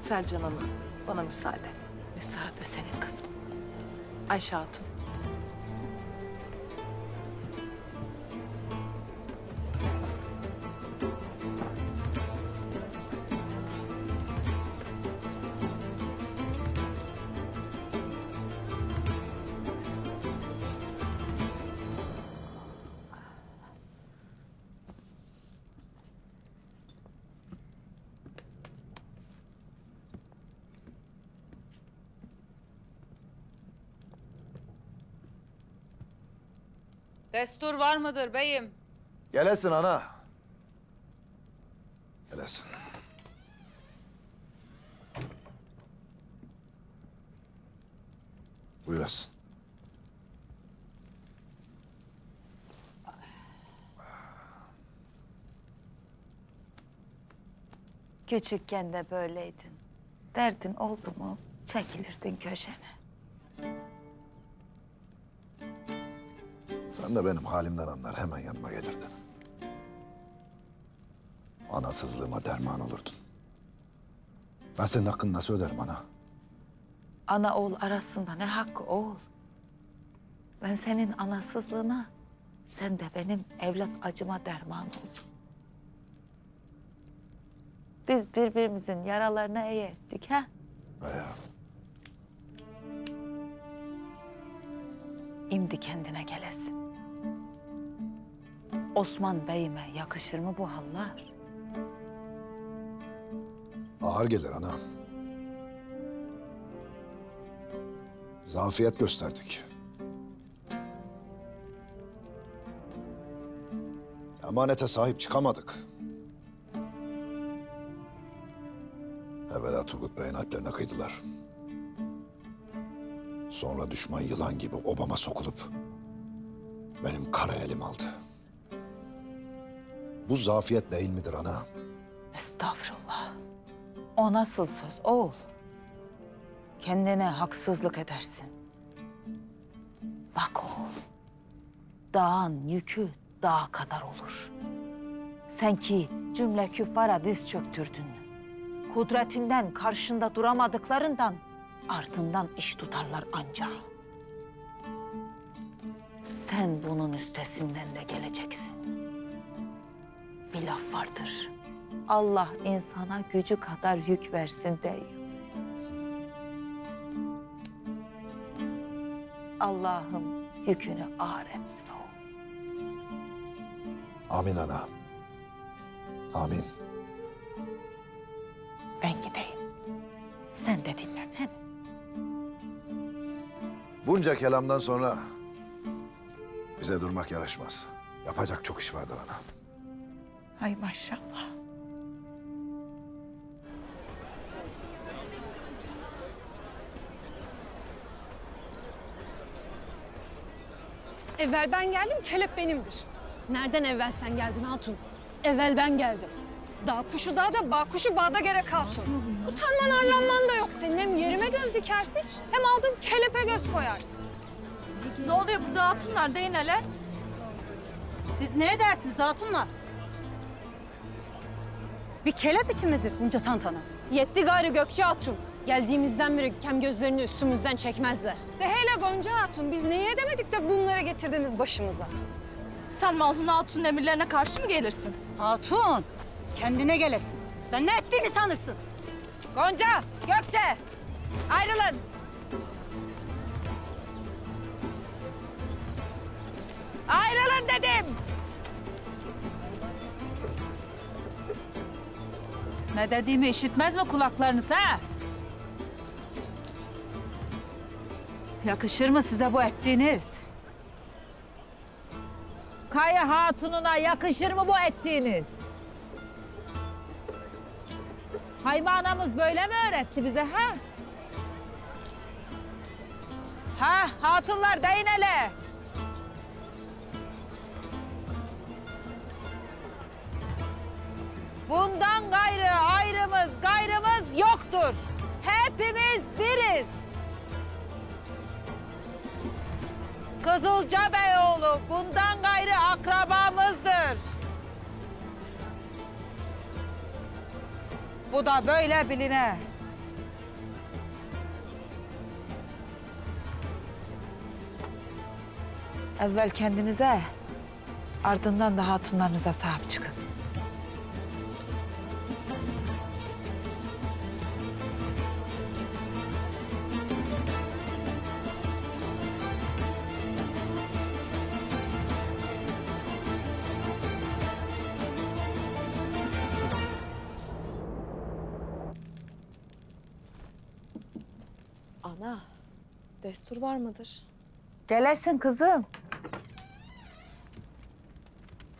Selcan Hanım, bana müsaade. Müsaade senin kızım. Ayşe Hatun. Destur var mıdır beyim? Gelesin ana. Gelesin. Buyurasın. Küçükken de böyleydin. Derdin oldu mu çekilirdin köşene. Sen de benim halimden anlar, hemen yanıma gelirdin. Anasızlığıma derman olurdun. Ben senin hakkını nasıl öderim ana? Ana oğul arasında ne hakkı oğul? Ben senin anasızlığına, sen de benim evlat acıma derman oldun. Biz birbirimizin yaralarına iyi ettik, ha? İmdi kendine gelesin. Osman Bey'ime yakışır mı bu haller? Ağır gelir ana. Zafiyet gösterdik. Emanete sahip çıkamadık. Evvela Turgut Bey'in alplerine kıydılar. Sonra düşman yılan gibi obama sokulup benim kara elim aldı. Bu zafiyet değil midir ana? Estağfurullah. O nasıl söz oğul? Kendine haksızlık edersin. Bak oğul, dağın yükü dağa kadar olur. Sen ki cümle küffara diz çöktürdün. Kudretinden, karşında duramadıklarından ardından iş tutarlar ancak. Sen bunun üstesinden de geleceksin. Bir laf vardır. Allah insana gücü kadar yük versin dey. Allah'ım yükünü ağır etsin oğul. Amin ana. Amin. Ben gideyim. Sen de dinlen hem. Bunca kelamdan sonra bize durmak yaraşmaz. Yapacak çok iş vardır ana. Ay maşallah. Evvel ben geldim, kelep benimdir. Nereden evvel sen geldin hatun? Evvel ben geldim. Dağ kuşu dağda, bağ kuşu bağda gerek hatun. Utanman, arlanman da yok senin. Hem yerime göz dikersin, hem aldığın kelepe göz koyarsın. Ne oluyor burada hatunlar, deyin hele? Siz ne edersiniz hatunlar? Bir kelep için midir bunca tantana? Yetti gayrı Gökçe hatun. Geldiğimizden beri kem gözlerini üstümüzden çekmezler. De hele Gonca hatun, biz neyi edemedik de bunlara getirdiniz başımıza? Sen Malhun hatunun emirlerine karşı mı gelirsin? Hatun, kendine gelesin. Sen ne ettiğini sanırsın? Gonca, Gökçe, ayrılın. Ayrılın dedim. Ne dediğimi işitmez mi kulaklarınız ha? Yakışır mı size bu ettiğiniz? Kayı hatununa yakışır mı bu ettiğiniz? Hayma anamız böyle mi öğretti bize ha? Ha hatunlar deyin hele. Bundan gayrı ayrımız yoktur. Hepimiz biriz. Kızılca Beyoğlu bundan gayrı akrabamızdır. Bu da böyle biline. Evvel kendinize, ardından da hatunlarınıza sahip çıkın. Destur var mıdır? Gelesin kızım.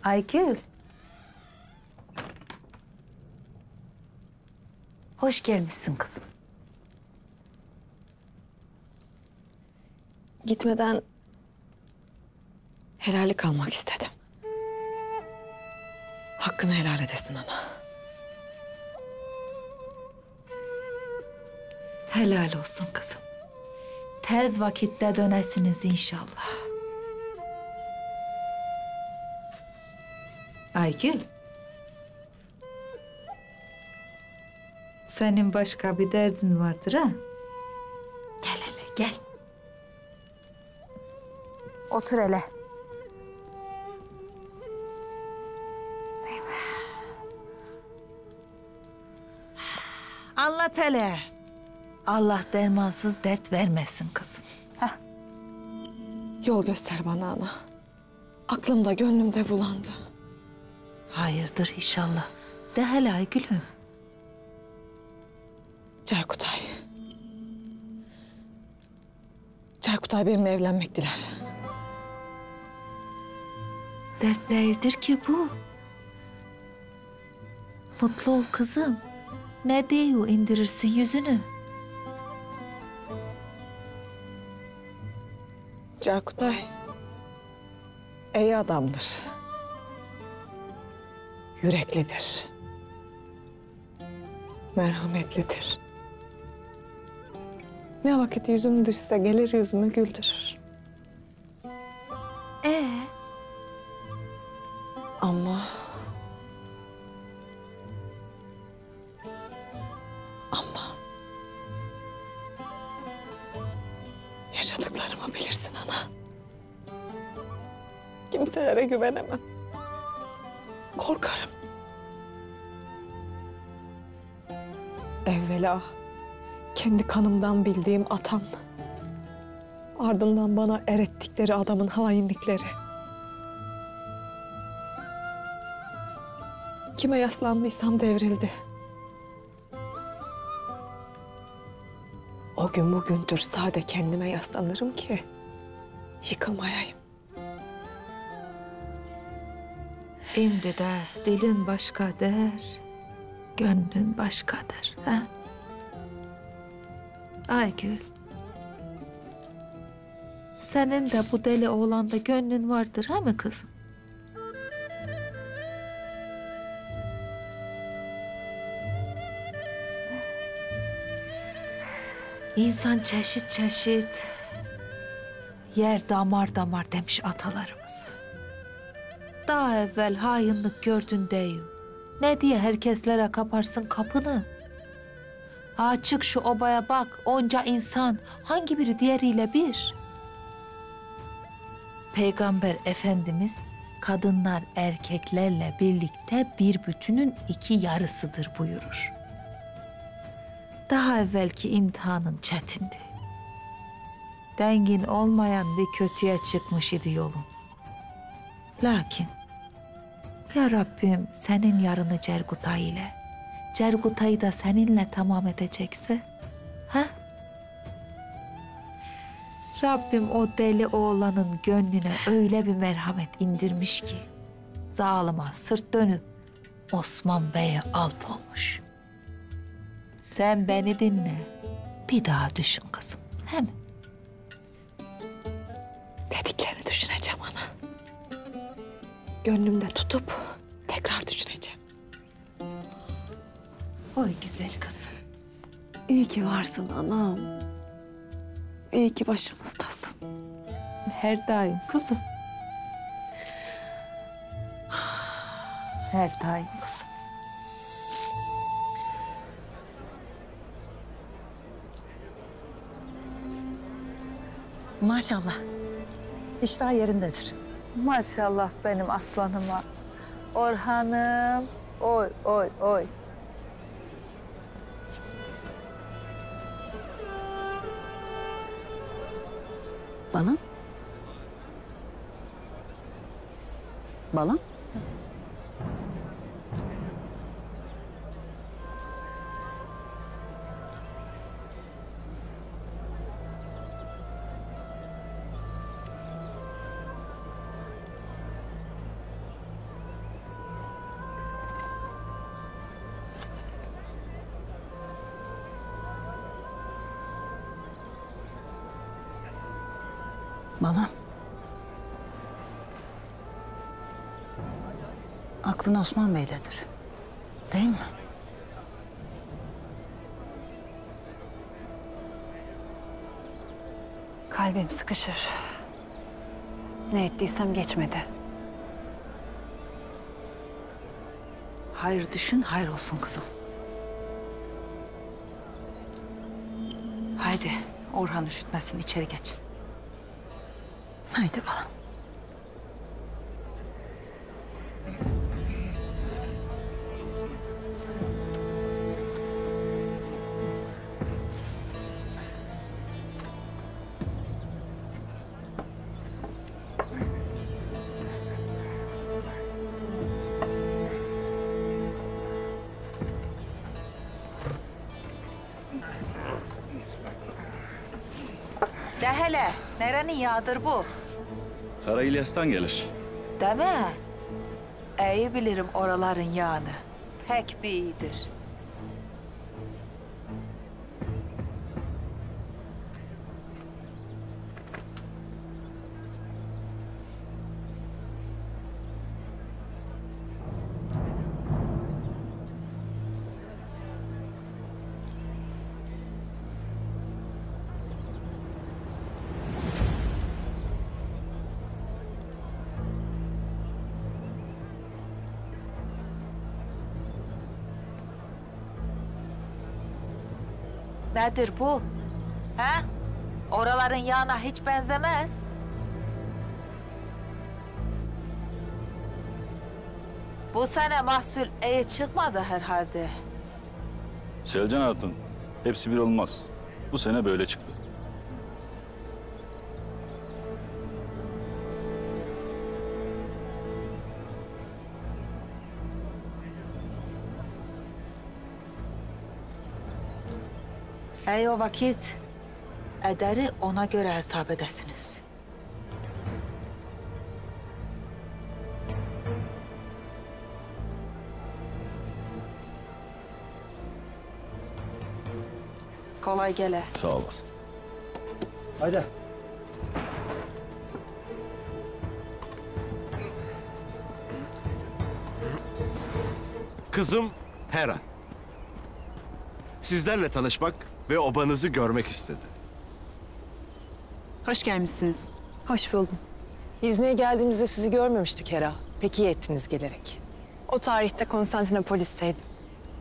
Aygül. Hoş gelmişsin kızım. Gitmeden helallik almak istedim. Hakkını helal edesin ana. Helal olsun kızım. Tez vakitte dönesiniz inşallah. Aygül. Senin başka bir derdin vardır ha? Gel hele gel. Otur hele. Anlat hele. Allah dermansız dert vermesin kızım. Heh. Yol göster bana ana. Aklım da gönlüm de bulandı. Hayırdır inşallah. De hele Aygül'üm. Cerkutay. Cerkutay benimle evlenmek diler. Dert değildir ki bu. Mutlu ol kızım. Ne diyor indirirsin yüzünü. Cerkutay iyi adamdır. Yüreklidir. merhametlidir. Ne vakit yüzüm düşse gelir yüzümü güldürür. Ama yaşadıklarımı bilirsin ana. Kimselere güvenemem. Korkarım. Evvela kendi kanımdan bildiğim atam, ardından bana er ettikleri adamın hainlikleri. Kime yaslanmışsam devrildi. O gün bugündür sade kendime yaslanırım ki yıkılmayayım. Şimdi de dilin başkadır, gönlün başkadır. Ha? Aygül, senin de bu deli oğlanda gönlün vardır ha mı kızım? İnsan çeşit çeşit, yer damar damar demiş atalarımız. Daha evvel hainlik gördün deyim. Ne diye herkeslere kaparsın kapını? Açık şu obaya bak, onca insan, hangi biri diğeriyle bir? Peygamber Efendimiz, kadınlar erkeklerle birlikte bir bütünün iki yarısıdır buyurur. Daha evvelki imtihanın çetindi. Dengin olmayan bir kötüye çıkmış idi yolun. Lakin ya Rabbim senin yarını Cerkutay ile, Cerkutay'ı da seninle tamam edecekse, ha? Rabbim o deli oğlanın gönlüne öyle bir merhamet indirmiş ki, zalıma sırt dönüp Osman Bey'e alp olmuş. Sen beni dinle, bir daha düşün kızım, he mi? Dediklerini düşüneceğim ana. Gönlümde tutup tekrar düşüneceğim. Oy güzel kızım. İyi ki varsın anam. İyi ki başımızdasın. Her daim kızım. Her daim kızım. Maşallah. İştah yerindedir. Maşallah benim aslanıma. Orhan'ım. Oy, oy, oy. Bala? Bala? Balam, aklın Osman Bey'dedir, değil mi? Kalbim sıkışır. Ne ettiysem geçmedi. Hayır düşün, hayır olsun kızım. Haydi, Orhan üşütmesin, içeri geçin. Haydi bakalım. De hele, nerenin yağdır bu? Kara İlyas'tan gelir. Deme. İyi bilirim oraların yağını. Pek bir iyidir. Nedir bu? He? Oraların yağına hiç benzemez. Bu sene mahsul iyi çıkmadı herhalde. Selcan Hatun, hepsi bir olmaz. Bu sene böyle çıktı. Ey o vakit, ederi ona göre hesap edesiniz. Kolay gele. Sağ olasın. Haydi. Kızım Hera. Sizlerle tanışmak ve obanızı görmek istedi. Hoş gelmişsiniz. Hoş buldum. İzniye geldiğimizde sizi görmemiştik Hera. Peki iyi ettiniz gelerek. O tarihte Konstantinopolis'teydim.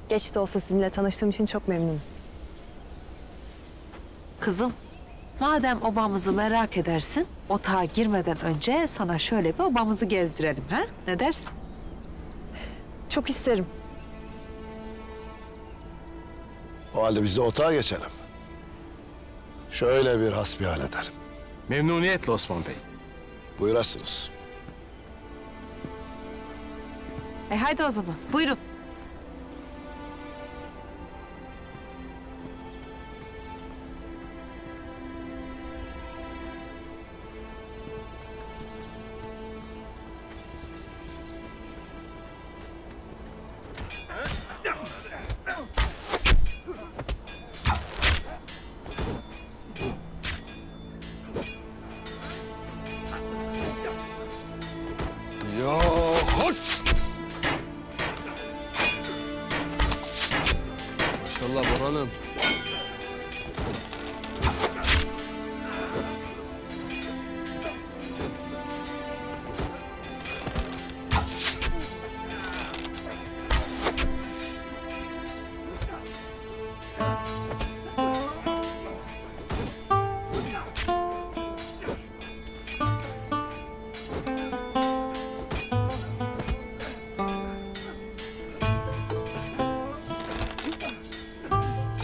Geç de olsa sizinle tanıştığım için çok memnunum. Kızım, madem obamızı merak edersin, otağa girmeden önce sana şöyle bir obamızı gezdirelim, ha? Ne dersin? Çok isterim. O halde biz de otağa geçelim. Şöyle bir hasbihal edelim. Memnuniyetle Osman Bey. Buyurasınız. Haydi o zaman, buyurun.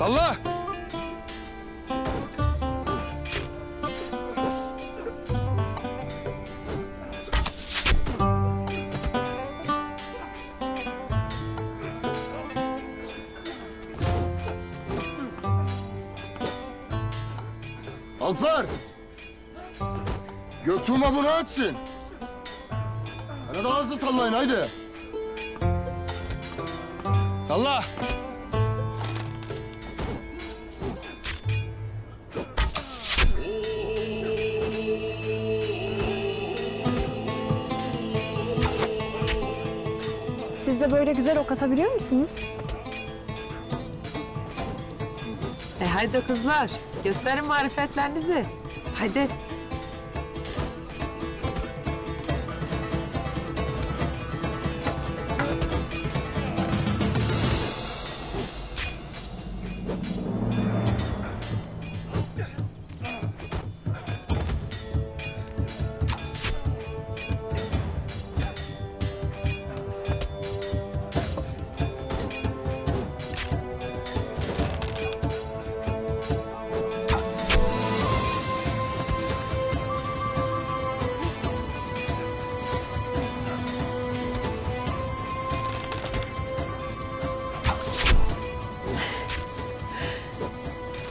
Allah! Alper! Göktuğ'uma bunu etsin. Bana daha hızlı sallayın, haydi. Salla! Siz de böyle güzel ok atabiliyor musunuz? Haydi kızlar, gösterin marifetlerinizi. Haydi.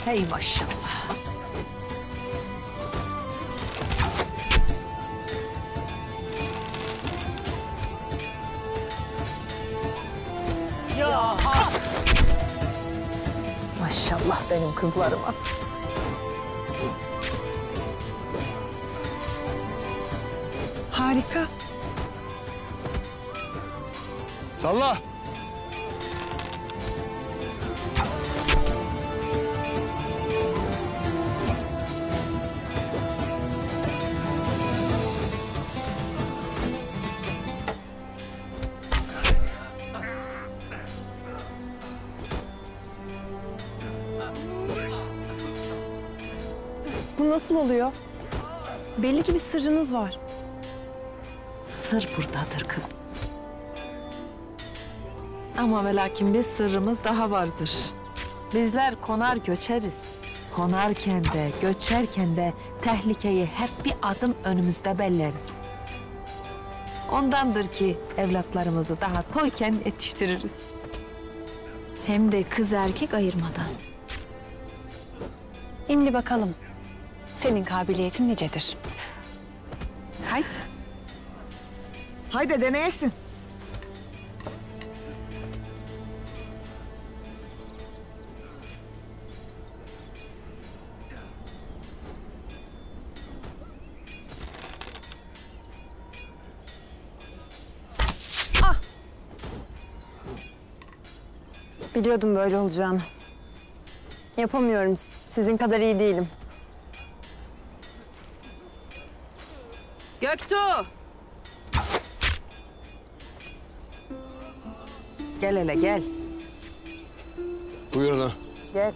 Ey maşallah. Ya hak. Maşallah benim kızlarıma. Harika. Salla. nasıl oluyor? Belli ki bir sırrınız var. Sır buradadır kız. Ama ve lakin bir sırrımız daha vardır. Bizler konar göçeriz. Konarken de, göçerken de tehlikeyi hep bir adım önümüzde belleriz. Ondandır ki evlatlarımızı daha toyken yetiştiririz. Hem de kız erkek ayırmadan. Şimdi bakalım, senin kabiliyetin nicedir? Haydi. Haydi deneyesin. Biliyordum böyle olacağını. Yapamıyorum. Sizin kadar iyi değilim. Göktuğ! Gel hele gel. Buyurun ha. Gel.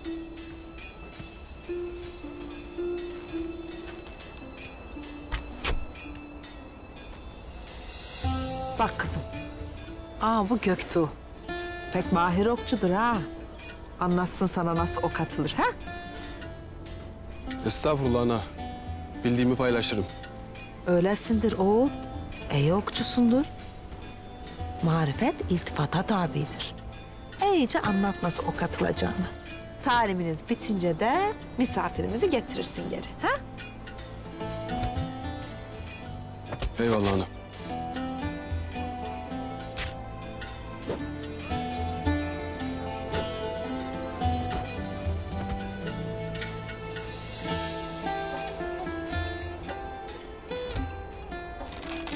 Bak kızım. Aa bu Göktuğ. Pek mahir okçudur ha. Anlatsın sana nasıl ok atılır ha? Estağfurullah ana. Bildiğimi paylaşırım. Öylesindir oğul. İyi okçusundur. Marifet iltifata tabidir. İyice anlat nasıl ok atılacağını. Taliminiz bitince de misafirimizi getirirsin geri ha? Eyvallah ana.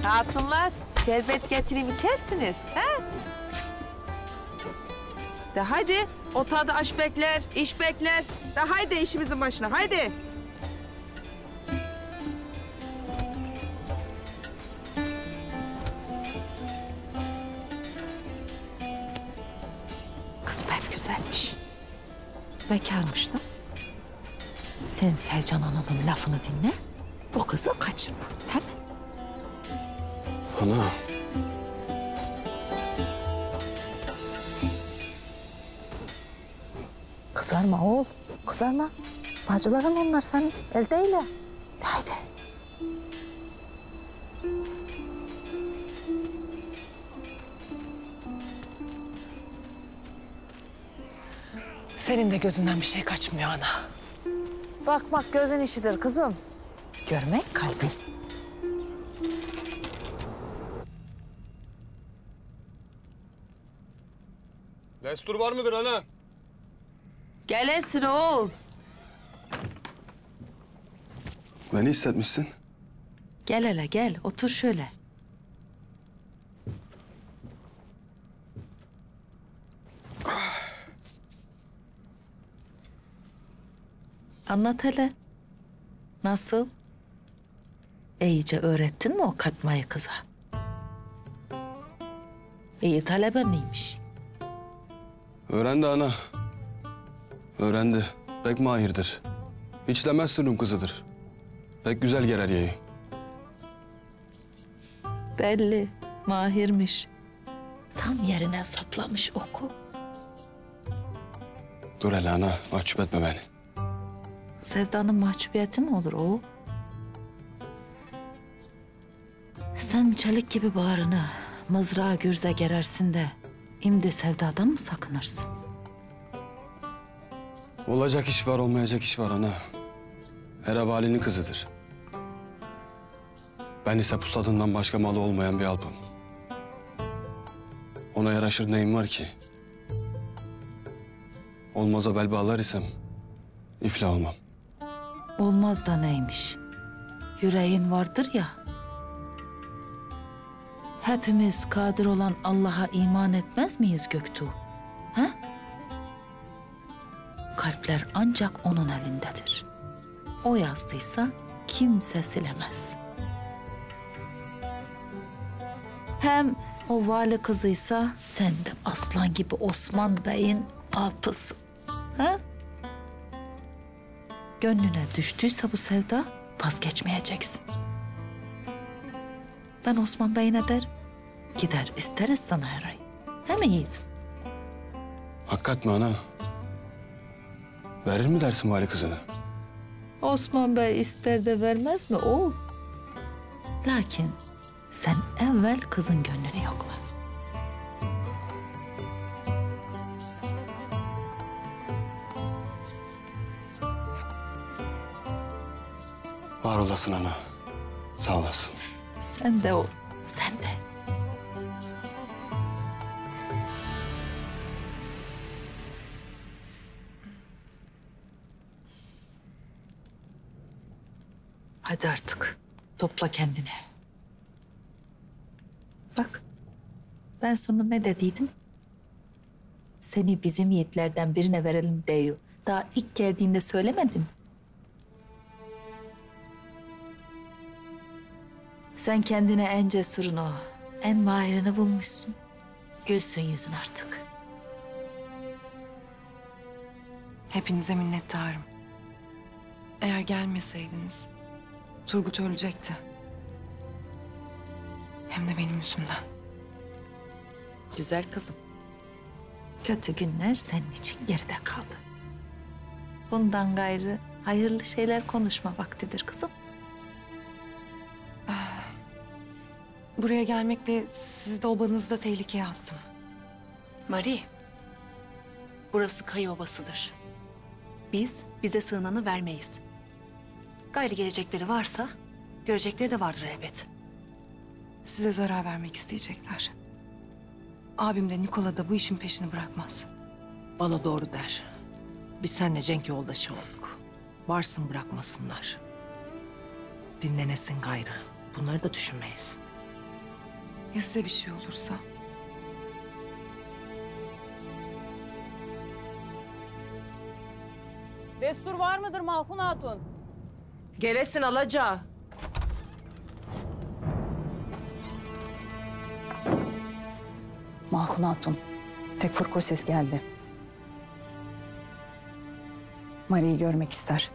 Hatunlar, şerbet getireyim içersiniz, he? De haydi, otağda aş bekler, iş bekler. De haydi işimizin başına, haydi. Kız pek güzelmiş. Bekarmış da. Sen Selcan Hanım'ın lafını dinle, o kızı kaçırma, he? Ana. Kızarma oğul, kızarma. Bacıların onlar senin eldeyle. Haydi. Senin de gözünden bir şey kaçmıyor ana. Bakmak gözün işidir kızım. Görmek kalbin. Destur var mıdır ana? Gel Esir oğul. Beni hissetmişsin. Gel hele gel, otur şöyle. Anlat hele. Nasıl? İyice öğrettin mi o katmayı kıza? İyi talebe miymiş? Öğrendi ana. Öğrendi. Pek mahirdir. Hiçlemez sürüm kızıdır. Pek güzel gerer yeği. Belli. Mahirmiş. Tam yerine saplamış oku. Dur hele ana. Mahcup etme beni. Sevdanın mahcubiyeti mi olur o? Sen çelik gibi bağrını mızrağa gürze gerersin de İmdi sevdadan mı sakınırsın? Olacak iş var, olmayacak iş var ana. Her havalinin kızıdır. Ben ise pusatından başka malı olmayan bir alpım. Ona yaraşır neyim var ki? Olmaza bel bağlar isem iflah olmam. Olmaz da neymiş? Yüreğin vardır ya. Hepimiz kadir olan Allah'a iman etmez miyiz Göktuğ? He? Kalpler ancak onun elindedir. O yazdıysa kimse silemez. Hem o vali kızıysa sen de aslan gibi Osman Bey'in apısı. He? Gönlüne düştüyse bu sevda vazgeçmeyeceksin. Ben Osman Bey'ine der, gider isteriz sana her ay. He mi yiğidim? Hakikat mi ana? Verir mi dersin vali kızını? Osman Bey ister de vermez mi oğul? Lakin sen evvel kızın gönlünü yokla. Var olasın ana. Sağ olasın. Sen de oğul, sen de. Hadi artık topla kendini. Bak ben sana ne dediydim? Seni bizim yiğitlerden birine verelim diyor. Daha ilk geldiğinde söylemedim. Sen kendine en cesurunu, en mahirini bulmuşsun. Gülsün yüzün artık. Hepinize minnettarım. Eğer gelmeseydiniz Turgut ölecekti. Hem de benim yüzümden. Güzel kızım. Kötü günler senin için geride kaldı. Bundan gayrı hayırlı şeyler konuşma vaktidir kızım. Buraya gelmekle sizi de obanızı da tehlikeye attım. Mari, burası Kayı obasıdır. Biz bize sığınanı vermeyiz. Gayri gelecekleri varsa görecekleri de vardır elbet. Size zarar vermek isteyecekler. Abim de Nikola da bu işin peşini bırakmaz. Bala doğru der. Biz seninle cenk yoldaşı olduk. Varsın bırakmasınlar. Dinlenesin gayrı. Bunları da düşünmeyiz. Ya size bir şey olursa? Destur var mıdır Malhun Hatun? Gelesin alaca. Malhun Hatun, pek fırko ses geldi. Mari'yi görmek ister.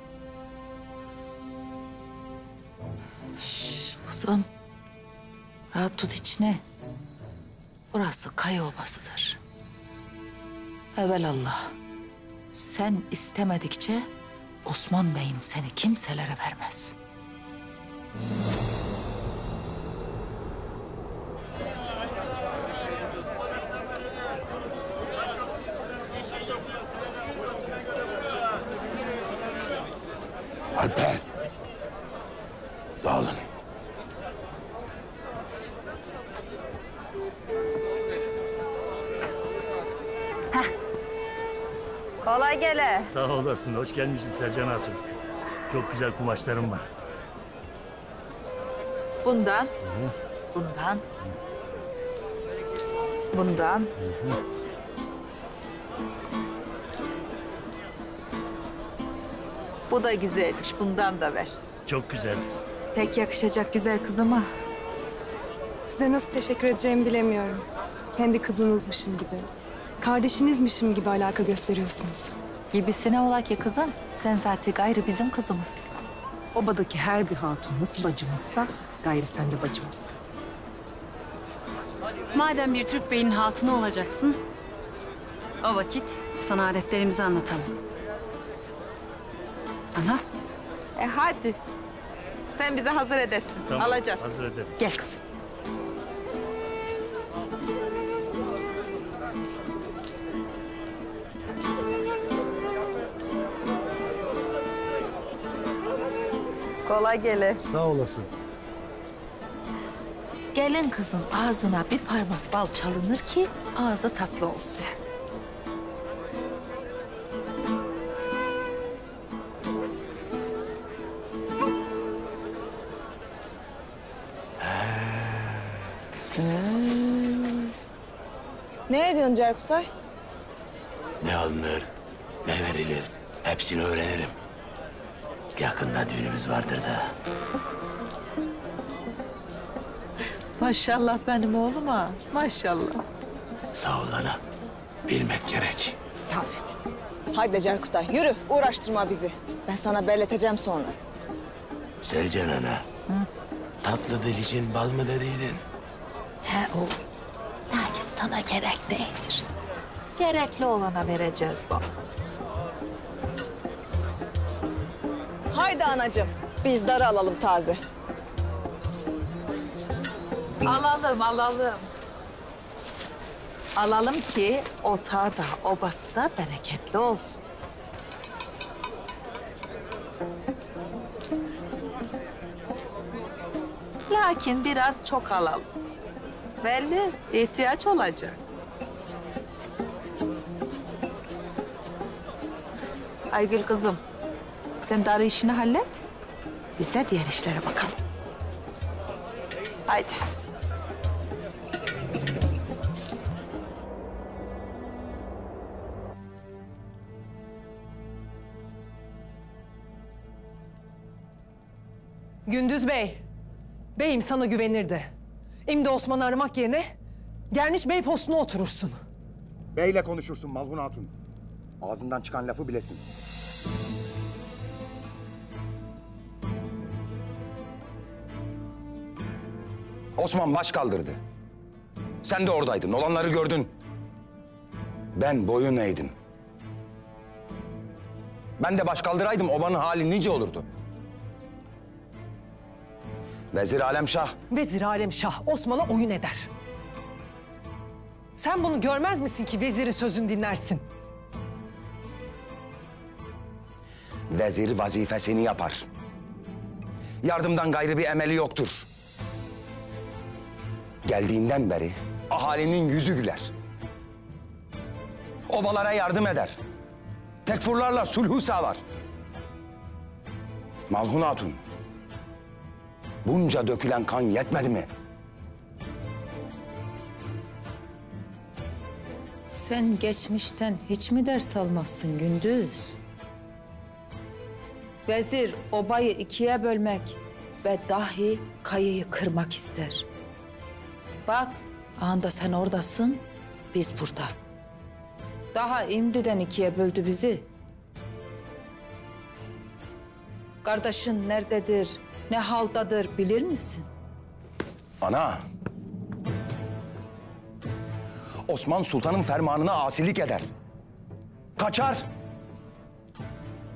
Şşş, kızım. Rahat tut içine. Burası Kayı obasıdır. Evelallah. Sen istemedikçe Osman Bey'im seni kimselere vermez. Alper. Dağılın. Kolay gele. Sağ olasın. Hoş gelmişsin Selcan Hatun. Çok güzel kumaşlarım var. Bundan. Hı-hı. Bundan. Hı-hı. Bundan. Hı-hı. Bu da güzelmiş. Bundan da ver. Çok güzeldir. Pek yakışacak güzel kızıma. Size nasıl teşekkür edeceğimi bilemiyorum. Kendi kızınızmışım gibi. Kardeşinizmişim gibi alaka gösteriyorsunuz. Gibisine ola ki kızım, sen zaten gayrı bizim kızımız. Obadaki her bir hatunumuz bacımızsa, gayrı sen de bacımız. Madem bir Türk beyinin hatunu olacaksın, o vakit sana adetlerimizi anlatalım. Ana. Hadi. Sen bize hazır edesin, tamam, alacağız. Hazır edelim. Gel kızım. Kolay gele. Sağ olasın. Gelin kızın ağzına bir parmak bal çalınır ki ağza tatlı olsun. Ne ediyorsun Cerkutay? Ne alınır, ne verilir, hepsini öğrenirim. Yakında düğünümüz vardır da. Maşallah benim oğluma, maşallah. Sağ ol ana, bilmek gerek. Tabii. Haydi Cerkutay, yürü uğraştırma bizi. Ben Ben sana belleteceğim sonra. Selcan ana. Hı? Tatlı dil için bal mı dediydin? He o. Lakin sana gerek değildir. Gerekli olana vereceğiz bal. Haydi anacığım. Biz darı alalım taze. Alalım, alalım. Alalım ki otağı da obası da bereketli olsun. Lakin biraz çok alalım. Belli ihtiyaç olacak. Aygül kızım, sen darı işini hallet. Biz de diğer işlere bakalım. Haydi. Gündüz Bey, beyim sana güvenirdi. Şimdi Osman'ı aramak yerine gelmiş bey postuna oturursun. Beyle konuşursun Malhun Hatun. Ağzından çıkan lafı bilesin. Osman baş kaldırdı. Sen de oradaydın, olanları gördün. Ben boyun eğdim. Ben de baş kaldıraydım, obanın hali nice olurdu. Vezir Alemşah. Vezir Alemşah Osman'a oyun eder. Sen bunu görmez misin ki vezirin sözünü dinlersin? Vezir vazifesini yapar. Yardımdan gayrı bir emeli yoktur. Geldiğinden beri ahalinin yüzü güler. Obalara yardım eder. Tekfurlarla sulhu sağlar. Malhun Hatun, bunca dökülen kan yetmedi mi? Sen geçmişten hiç mi ders almazsın Gündüz? Vezir obayı ikiye bölmek ve dahi kayıyı kırmak ister. Bak, anda sen oradasın, biz burada. Daha imdiden ikiye böldü bizi. Kardeşin nerededir, ne haldadır bilir misin? Ana! Osman Sultan'ın fermanına asilik eder. Kaçar!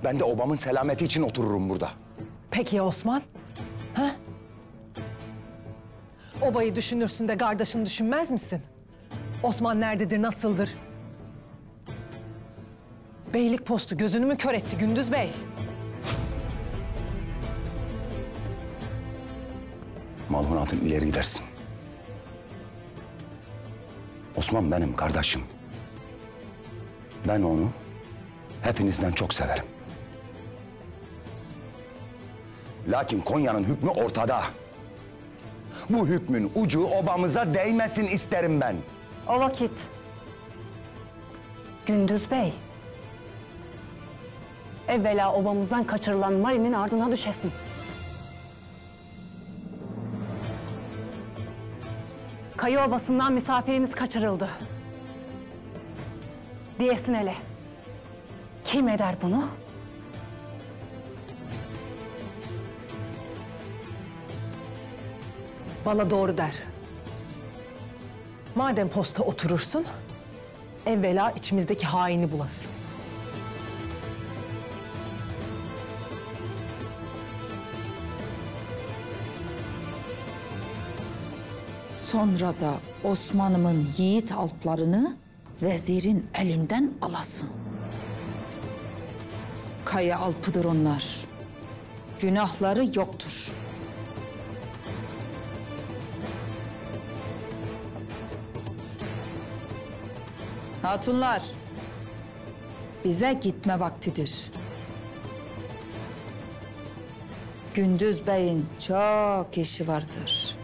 Ben de obamın selameti için otururum burada. Peki ya Osman? Ha? Obayı düşünürsün de kardeşini düşünmez misin? Osman nerededir, nasıldır? Beylik postu gözünü mü kör etti Gündüz Bey? Malhun Hatun ileri gidersin. Osman benim kardeşim. Ben onu hepinizden çok severim. Lakin Konya'nın hükmü ortada. Bu hükmün ucu obamıza değmesin isterim ben. O vakit Gündüz Bey, evvela obamızdan kaçırılan Mari'nin ardına düşesin. Kayı obasından misafirimiz kaçırıldı. Diyesin hele. Kim eder bunu? Bala doğru der. Madem posta oturursun, evvela içimizdeki haini bulasın. Sonra da Osman'ımın yiğit alplarını vezirin elinden alasın. Kaya alpıdır onlar. Günahları yoktur. Hatunlar, bize gitme vaktidir. Gündüz Bey'in çok işi vardır.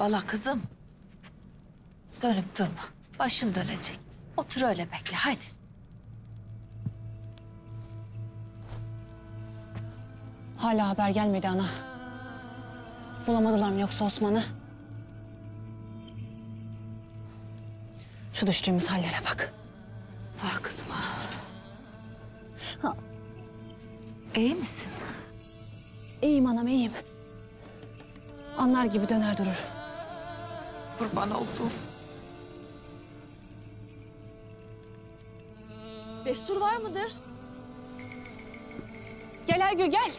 Bala kızım. Dönüp durma. Başın dönecek. Otur öyle bekle. Hadi. Hala haber gelmedi ana. Bulamadılar mı yoksa Osman'ı? Şu düştüğümüz hallere bak. Ah kızım ah. İyi misin? İyiyim anam, iyiyim. Anlar gibi döner durur. Kurban oldum. Destur var mıdır? Gel Aygül gel.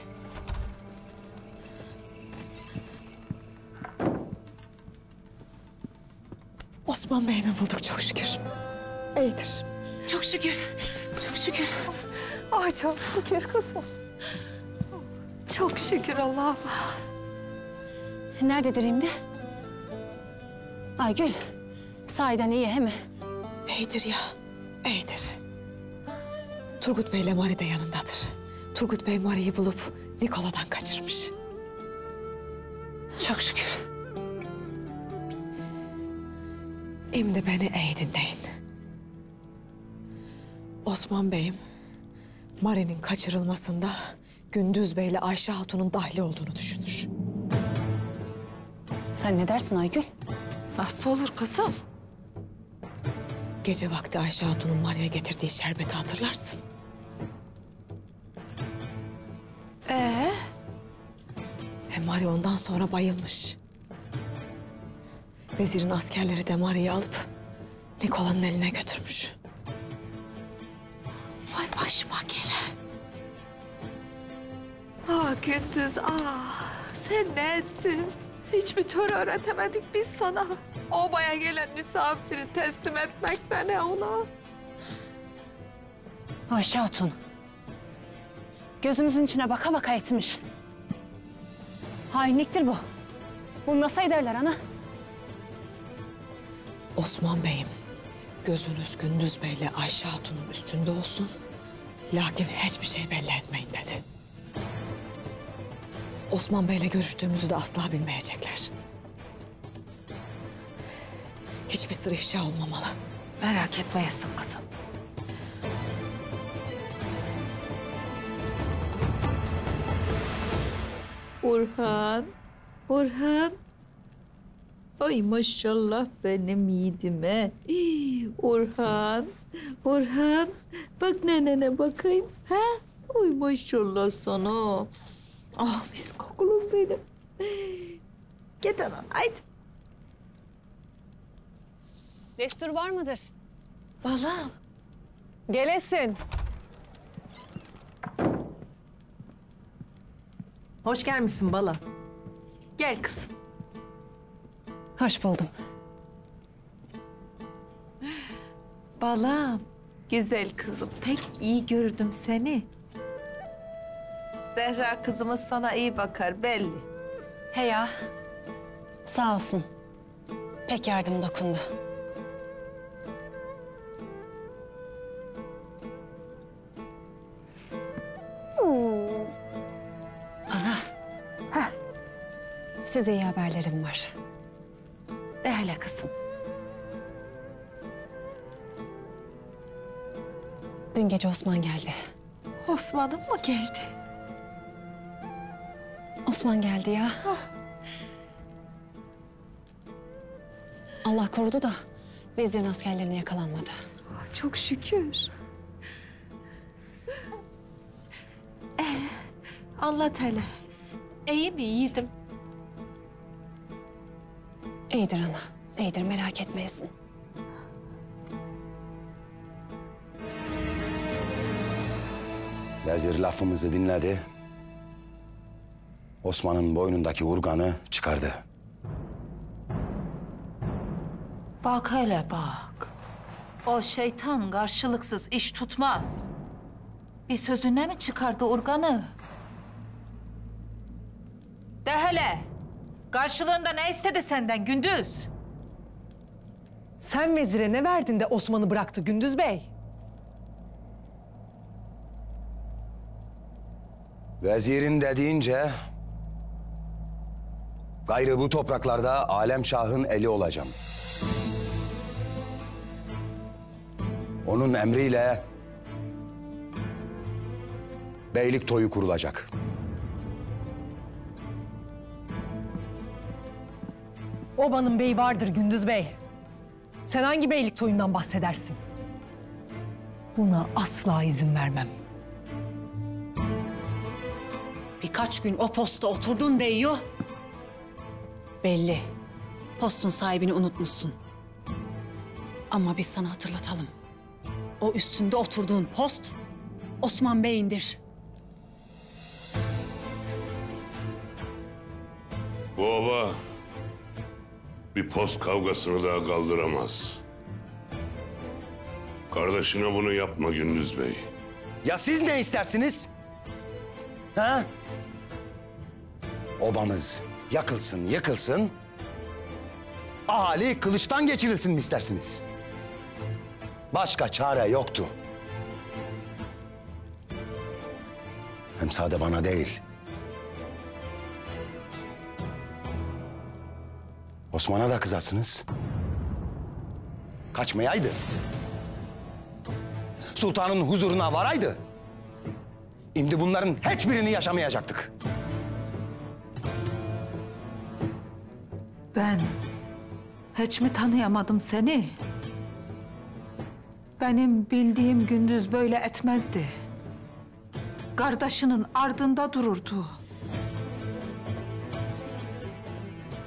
Osman Bey'i mi bulduk çok şükür. İyidir. Çok şükür. Çok şükür. Ay çok şükür kızım. Çok şükür Allah'ım. Nerededir şimdi? Aygül, sahiden iyi he mi? İyidir ya, iyidir. Turgut Bey ile Mari de yanındadır. Turgut Bey Mari'yi bulup Nikola'dan kaçırmış. Çok şükür. Şimdi beni iyi dinleyin. Osman Bey'im, Mari'nin kaçırılmasında Gündüz Bey ile Ayşe Hatun'un dahli olduğunu düşünür. Sen ne dersin Aygül? Nasıl olur kızım? Gece vakti Ayşe Hatun'un Mari'ye getirdiği şerbeti hatırlarsın. Mari ondan sonra bayılmış. Vezirin askerleri de Mari'yi alıp Nikola'nın eline götürmüş. Vay başıma gelen. Ah Gündüz, ah sen ne ettin? Hiçbir tür öğretemedik biz sana. Obaya gelen misafiri teslim etmekten ne ona? Ayşe Hatun, gözümüzün içine baka baka etmiş. Hainliktir bu. Bulmasa ederler ana. Osman Bey'im, gözünüz Gündüz Bey'le Ayşe Hatun'un üstünde olsun. Lakin hiçbir şey belli etmeyin dedi. Osman Bey'le görüştüğümüzü de asla bilmeyecekler. Hiçbir sır ifşa olmamalı. Merak etmeyesin kızım. Orhan, Orhan. Ay maşallah benim yiğidime. Orhan, Orhan. Bak nenene bakayım. Ha? Ay maşallah sana. Ah mis kokulum benim. Git anan, haydi. Destur var mıdır? Balam. Gelesin. Hoş gelmişsin Bala. Gel kızım. Hoş buldum. Balam, güzel kızım. Pek iyi gördüm seni. Zehra kızımız sana iyi bakar belli. He ya. Sağ olsun. Pek yardım dokundu. Ana. Heh. Size iyi haberlerim var. De hele kızım. Dün gece Osman geldi. Osman'ın mı geldi? Osman geldi ya. Ah. Allah korudu da vezirin askerlerine yakalanmadı. Çok şükür. Anlat hele. İyi mi yiğidim? İyidir ana, iyidir merak etmeyesin. Vezir lafımızı dinledi. Osman'ın boynundaki urganı çıkardı. Bak hele bak. O şeytan karşılıksız iş tutmaz. Bir sözüne mi çıkardı urganı? De hele. Karşılığında ne istedi senden Gündüz? Sen vezire ne verdin de Osman'ı bıraktı Gündüz Bey? Vezirin dediğince gayrı bu topraklarda Alemşah'ın eli olacağım. Onun emriyle beylik toyu kurulacak. Obanın beyi vardır Gündüz Bey. Sen hangi beylik toyundan bahsedersin? Buna asla izin vermem. Birkaç gün o posta oturdun deyiyor. Belli. Postun sahibini unutmuşsun. Ama biz sana hatırlatalım. O üstünde oturduğun post Osman Bey'indir. Bu oba bir post kavgasını daha kaldıramaz. Kardeşine bunu yapma Gündüz Bey. Ya siz ne istersiniz? Ha? Obamız yakılsın, yakılsın. Ahali kılıçtan geçirilsin mi istersiniz? Başka çare yoktu. Hem sadece bana değil. Osman'a da kızarsınız. Kaçmayaydı. Sultanın huzuruna varaydı. Şimdi bunların hiçbirini yaşamayacaktık. Ben hiç mi tanıyamadım seni? Benim bildiğim Gündüz böyle etmezdi. Kardeşinin ardında dururdu.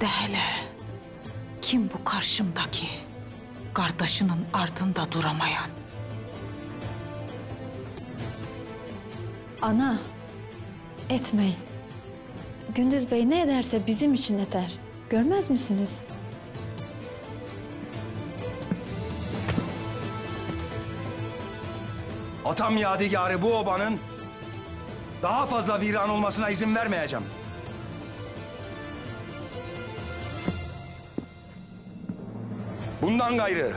De hele, kim bu karşımdaki? Kardeşinin ardında duramayan. Ana, etmeyin. Gündüz Bey ne ederse bizim için eder. Görmez misiniz? Atam yadigarı bu obanın daha fazla viran olmasına izin vermeyeceğim. Bundan gayrı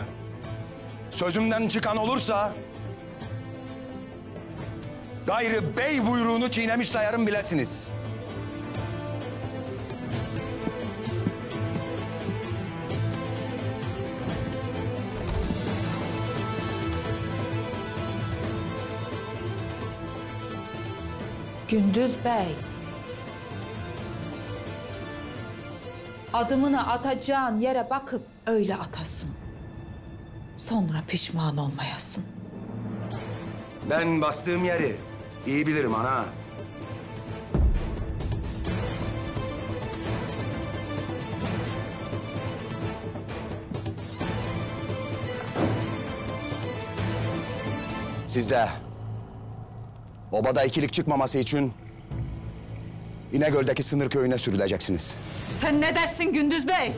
sözümden çıkan olursa gayrı bey buyruğunu çiğnemiş sayarım bilesiniz. Gündüz Bey. Adımını atacağın yere bakıp öyle atasın. Sonra pişman olmayasın. Ben bastığım yeri İyi bilirim ana. Siz de obada ikilik çıkmaması için İnegöl'deki sınır köyüne sürüleceksiniz. Sen ne dersin Gündüz Bey?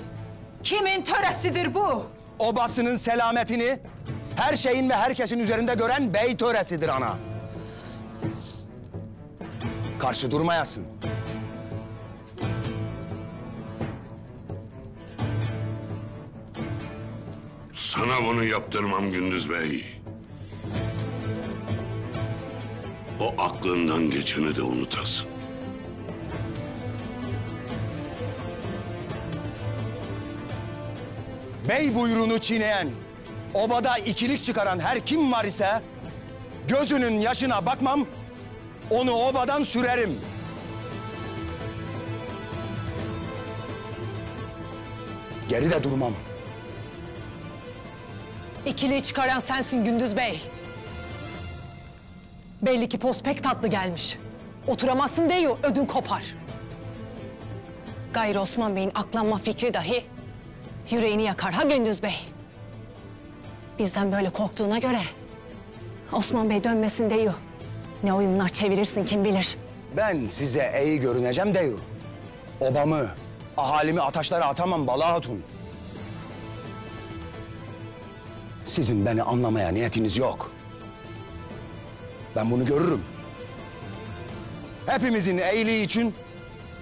Kimin töresidir bu? Obasının selametini her şeyin ve herkesin üzerinde gören bey töresidir ana. Karşı durmayasın. Sana bunu yaptırmam Gündüz Bey. O aklından geçeni de unutasın. Bey buyruğunu çiğneyen, obada ikilik çıkaran her kim var ise gözünün yaşına bakmam. Onu obadan sürerim. Geri de durmam. İkiliği çıkaran sensin Gündüz Bey. Belli ki post pek tatlı gelmiş. Oturamazsın diyor, ödün kopar. Gayrı Osman Bey'in aklanma fikri dahi yüreğini yakar ha Gündüz Bey. Bizden böyle korktuğuna göre Osman Bey dönmesin diyor. Ne oyunlar çevirirsin kim bilir. Ben size iyi görüneceğim değil. Obamı, ahalimi ataşlara atamam Bala Hatun. Sizin beni anlamaya niyetiniz yok. Ben bunu görürüm. Hepimizin iyiliği için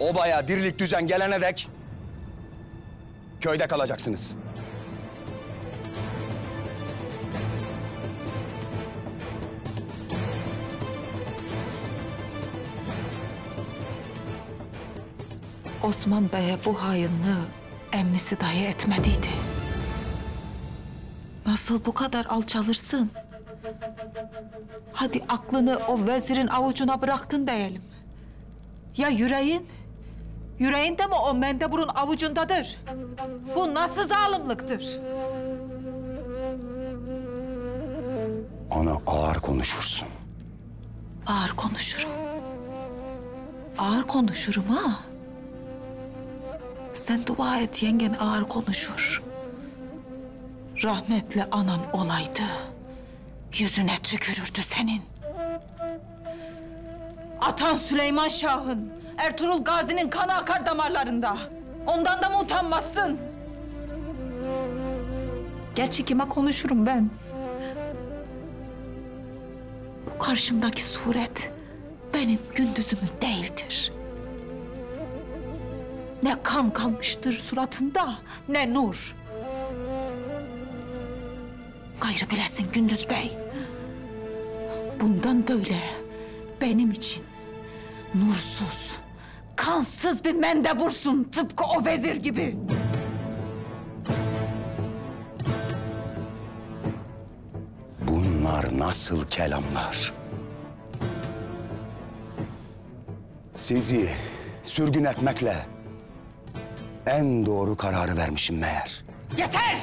obaya dirlik düzen gelene dek köyde kalacaksınız. Osman Bey'e bu hainlığı emmisi dahi etmediydi. Nasıl bu kadar alçalırsın? Hadi aklını o vezirin avucuna bıraktın diyelim. Ya yüreğin Yüreğinde mi o mendeburun avucundadır? Bu nasıl zalimliktir? Ona ağır konuşursun. Ağır konuşurum. Ağır konuşurum ha. Sen dua et yengen ağır konuşur. Rahmetli anan olaydı, yüzüne tükürürdü senin. Atan Süleyman Şah'ın, Ertuğrul Gazi'nin kanı akar damarlarında. Ondan da mı utanmazsın? Gerçi kime konuşurum ben? Bu karşımdaki suret benim Gündüz'ümün değildir. Ne kan kalmıştır suratında, ne nur. Gayrı bilesin Gündüz Bey. Bundan böyle benim için nursuz, kansız bir mendebursun tıpkı o vezir gibi. Bunlar nasıl kelamlar? Sizi sürgün etmekle en doğru kararı vermişim meğer. Yeter!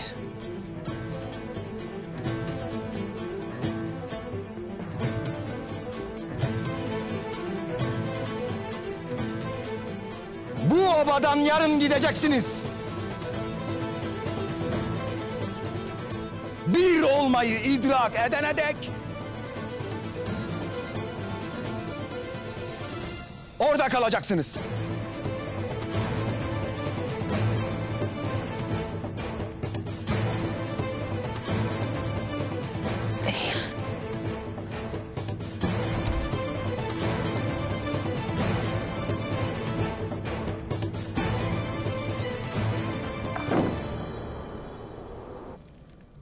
Bu obadan yarın gideceksiniz. Bir olmayı idrak edene dek orada kalacaksınız.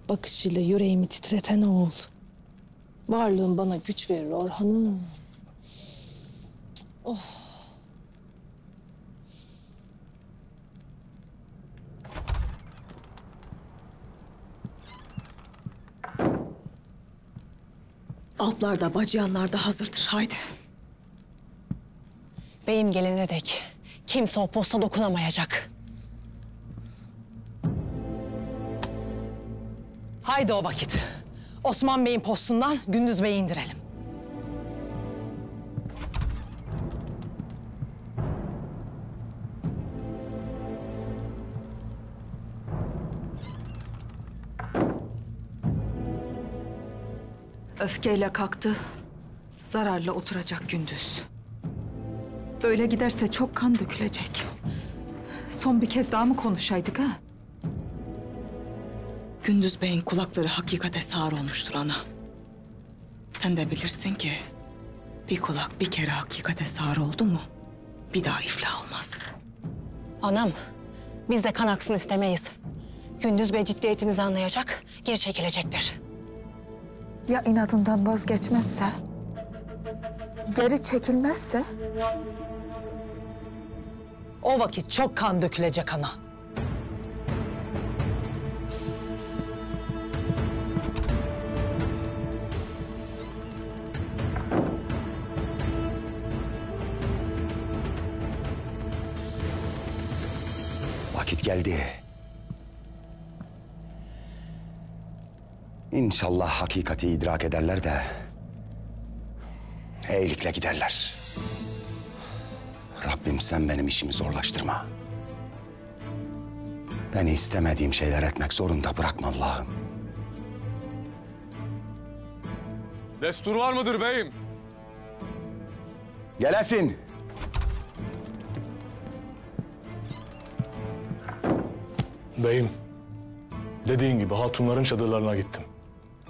Bakışıyla yüreğimi titreten oğul. Varlığın bana güç verir Orhan'ım. Oh. Alplar da bacıyanlar da hazırdır, haydi. Beyim gelene dek kimse o posta dokunamayacak. Haydi o vakit. Osman Bey'in postundan Gündüz Bey'i indirelim. Öfkeyle kalktı, zararla oturacak Gündüz. Böyle giderse çok kan dökülecek. Son bir kez daha mı konuşaydık ha? Gündüz Bey'in kulakları hakikate sağır olmuştur ana. Sen de bilirsin ki bir kulak bir kere hakikate sağır oldu mu bir daha iflah olmaz. Anam, biz de kan aksın istemeyiz. Gündüz Bey ciddiyetimizi anlayacak, geri çekilecektir. Ya inadından vazgeçmezse? Geri çekilmezse? O vakit çok kan dökülecek ana. Vakit geldi. İnşallah hakikati idrak ederler de eğilikle giderler. Rabbim sen benim işimi zorlaştırma. Beni istemediğim şeyler etmek zorunda bırakma Allah'ım. Destur var mıdır beyim? Gelesin. Beyim, dediğin gibi hatunların çadırlarına gittim.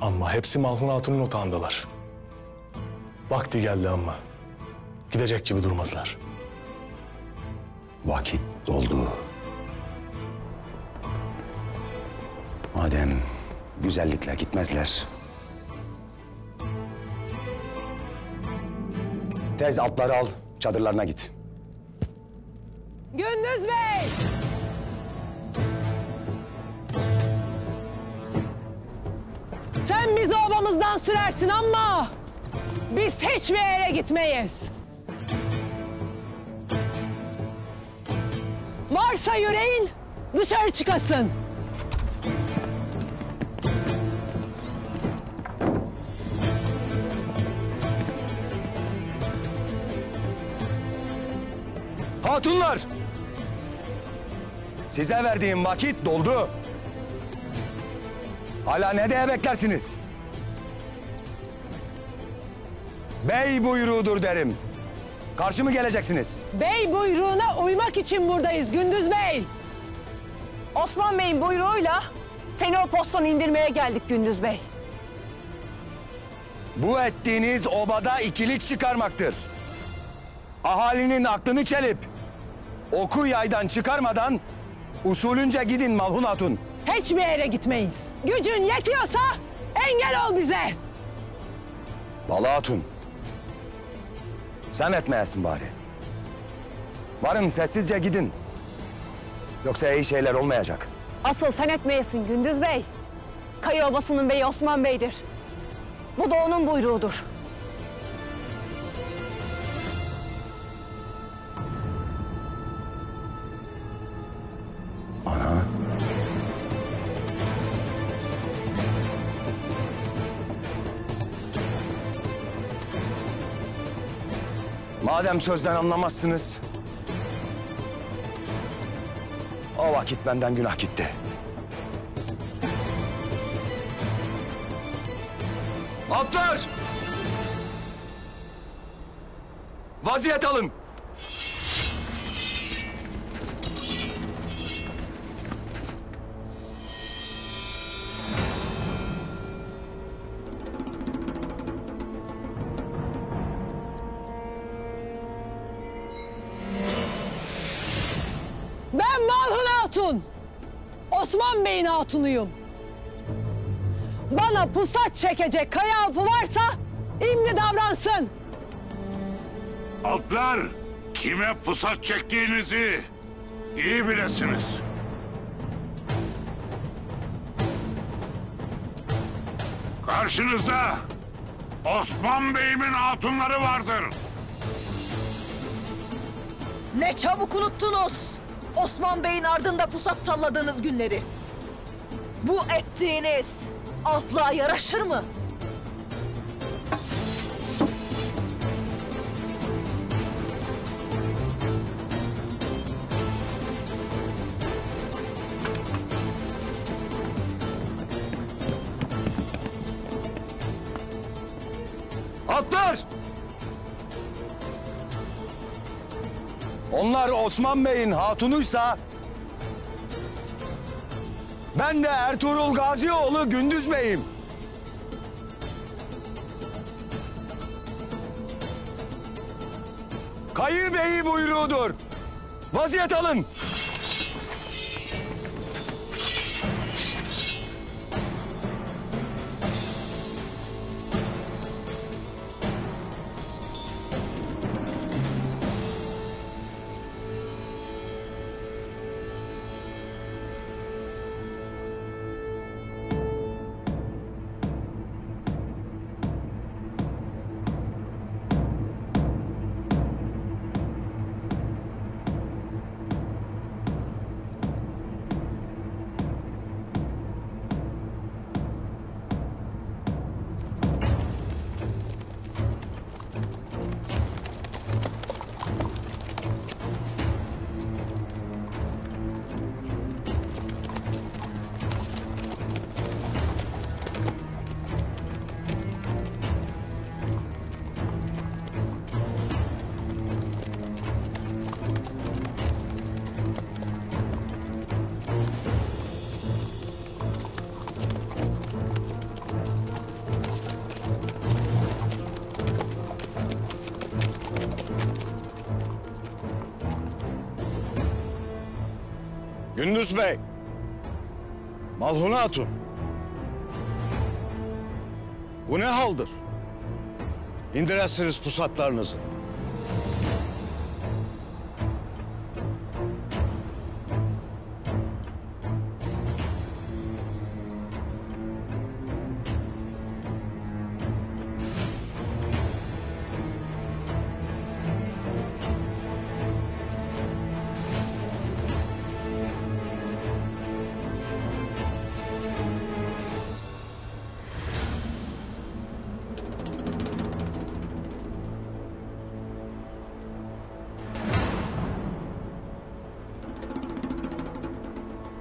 Ama hepsi Malhun Hatun'un otağındalar. Vakti geldi ama gidecek gibi durmazlar. Vakit doldu. Madem güzellikle gitmezler. Tez atları al, çadırlarına git. Gündüz Bey! Sen bizi obamızdan sürersin ama biz hiçbir yere gitmeyiz. Varsa yüreğin dışarı çıkasın. Hatunlar! Size verdiğim vakit doldu. Hala ne diye beklersiniz? Bey buyruğudur derim. Karşı mı geleceksiniz? Bey buyruğuna uymak için buradayız Gündüz Bey. Osman Bey'in buyruğuyla seni o posttan indirmeye geldik Gündüz Bey. Bu ettiğiniz obada ikilik çıkarmaktır. Ahalinin aklını çelip oku yaydan çıkarmadan usulünce gidin Malhun Hatun. Hiçbir yere gitmeyiz. Gücün yetiyorsa engel ol bize. Bala Hatun, sen etmeyesin bari. Varın sessizce gidin. Yoksa iyi şeyler olmayacak. Asıl sen etmeyesin Gündüz Bey. Kayı obasının beyi Osman Bey'dir. Bu da onun buyruğudur. Madem sözden anlamazsınız, o vakit benden günah gitti. Atlar! Vaziyet alın! Osman Bey'in hatunuyum. Bana pusat çekecek kaya alpı varsa imdi davransın. Alplar, kime pusat çektiğinizi iyi bilesiniz. Karşınızda Osman Bey'imin hatunları vardır. Ne çabuk unuttunuz Osman Bey'in ardında pusat salladığınız günleri. Bu ettiğiniz altlığa yaraşır mı? Atlar! Onlar Osman Bey'in hatunuysa ben de Ertuğrul Gazioğlu Gündüz Bey'im. Kayı Bey'i buyruğudur. Vaziyet alın. Gündüz Bey, Malhun Hatun, bu ne haldir? İndiresiniz pusatlarınızı.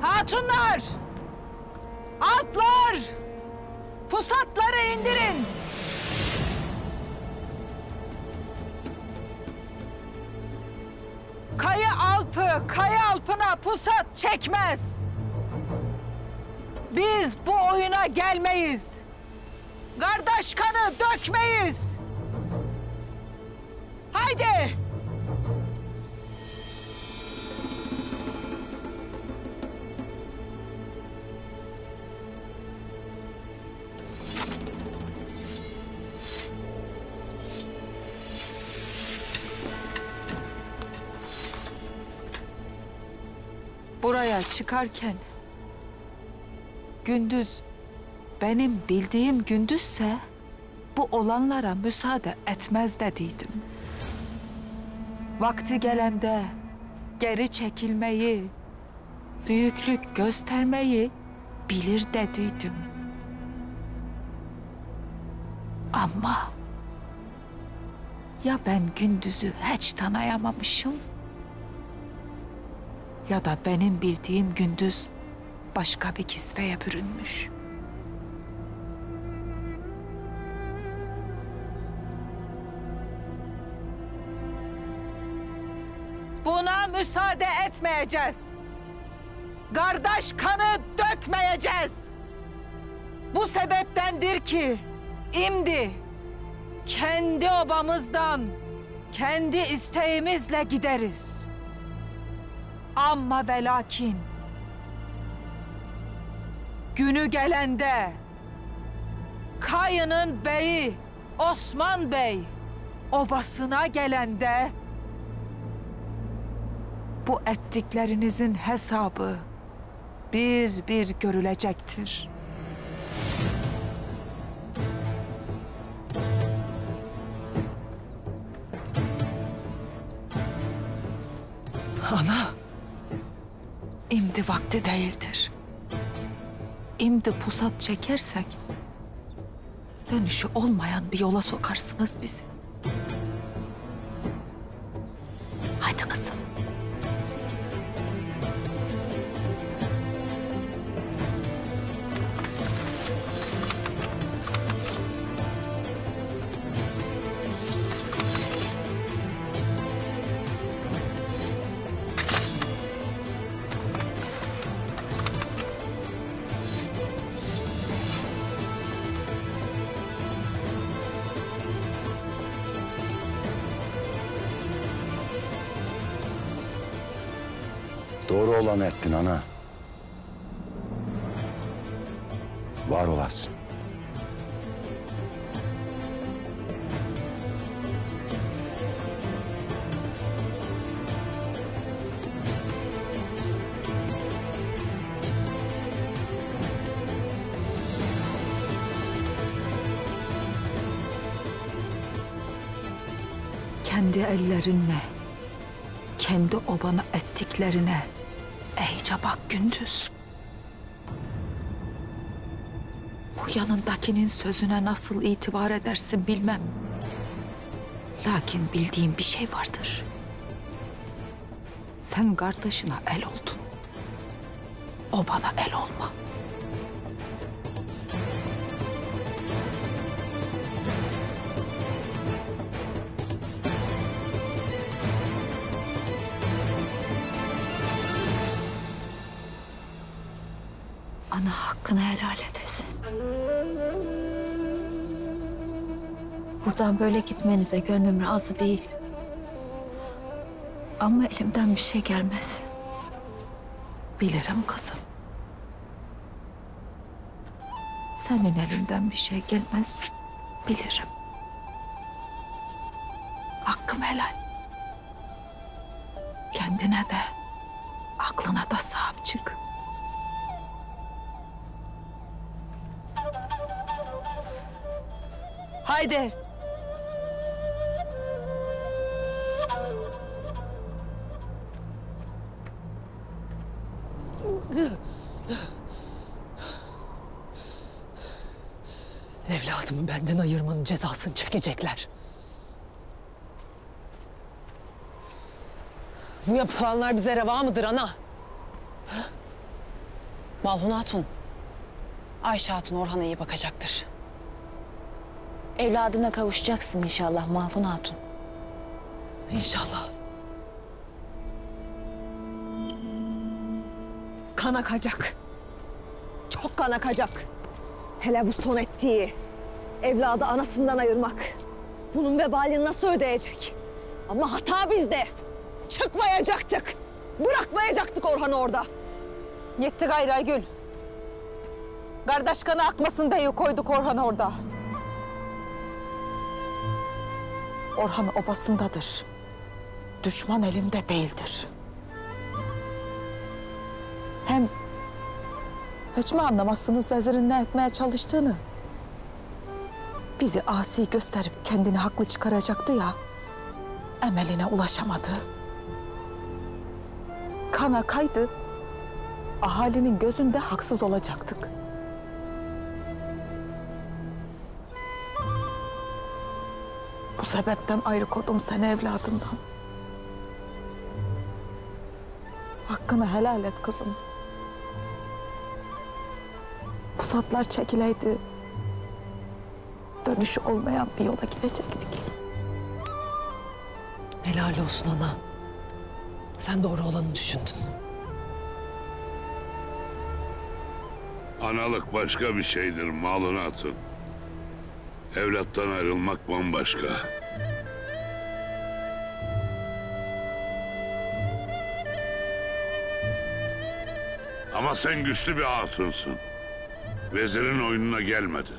Hatunlar! Atlar! Pusatları indirin! Kayı alpı, kayı alpına pusat çekmez! Biz bu oyuna gelmeyiz! Kardeş kanı dökmeyiz! Haydi! Buraya çıkarken Gündüz benim bildiğim Gündüzse bu olanlara müsaade etmez dediydim. Vakti gelende geri çekilmeyi, büyüklük göstermeyi bilir dediydim. Ama ya ben Gündüz'ü hiç tanıyamamışım ya da benim bildiğim Gündüz başka bir kisveye bürünmüş. Buna müsaade etmeyeceğiz. Kardeş kanı dökmeyeceğiz. Bu sebeptendir ki imdi kendi obamızdan kendi isteğimizle gideriz. Amma ve lakin günü gelende Kayı'nın beyi Osman Bey obasına gelende bu ettiklerinizin hesabı bir bir görülecektir. Ana, imdi vakti değildir. İmdi pusat çekersek dönüşü olmayan bir yola sokarsınız bizi. Haydi kızım. Doğru olanı ettin ana. Var olasın. Kendi ellerinle, kendi obana ettiklerine iyice bak Gündüz. Bu yanındakinin sözüne nasıl itibar edersin bilmem. Lakin bildiğim bir şey vardır. Sen kardeşine el oldun. O bana el olma. Ana hakkını helal edesin. Buradan böyle gitmenize gönlüm razı değil. Ama elimden bir şey gelmez. Bilirim kızım. Senin elinden bir şey gelmez. Bilirim. Hakkım helal. Kendine de, aklına da sahip çık. Haydi. Evladımı benden ayırmanın cezasını çekecekler. Bu yapılanlar bize reva mıdır ana? Malhun Hatun, Ayşe Hatun Orhan'a iyi bakacaktır. Evladına kavuşacaksın inşallah Malhun Hatun. İnşallah. Kan akacak. Çok kan akacak. Hele bu son ettiği, evladı anasından ayırmak. Bunun vebalini nasıl ödeyecek? Ama hata bizde. Çıkmayacaktık. Bırakmayacaktık Orhan'ı orada. Yetti gayrı Aygül. Kardeş kanı akmasın diye koyduk Orhan'ı orada. Orhan obasındadır. Düşman elinde değildir. Hem hiç mi anlamazsınız vezirin ne etmeye çalıştığını? Bizi asi gösterip kendini haklı çıkaracaktı ya, emeline ulaşamadı. Kana kaydı, ahalinin gözünde haksız olacaktık. Bu sebepten ayrıladım seni evladımdan. Hakkını helal et kızım. Pusatlar çekileydi, dönüşü olmayan bir yola girecektik. Helal olsun ana. Sen doğru olanı düşündün. Analık başka bir şeydir Malhun Hatun. Evlattan ayrılmak bambaşka. Ama sen güçlü bir hatunsun. Vezirin oyununa gelmedin.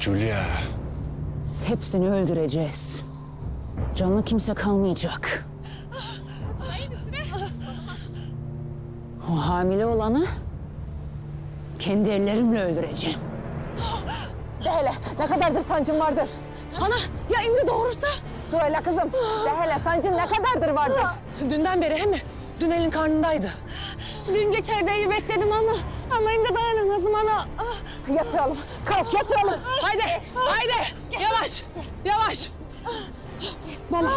Julia. Hepsini öldüreceğiz. Canlı kimse kalmayacak. O hamile olanı kendi ellerimle öldüreceğim. De hele, ne kadardır sancın vardır? Ana, ya emmi doğurursa? Dur hele kızım, de hele sancın ne kadardır vardır? Dünden beri he mi? Dün elin karnındaydı. Dün geçerdeyi bekledim ama emmi dayanamazım ana. Yatıralım. Kalk yatıralım. Haydi. Haydi. Yavaş. Yavaş. Bala.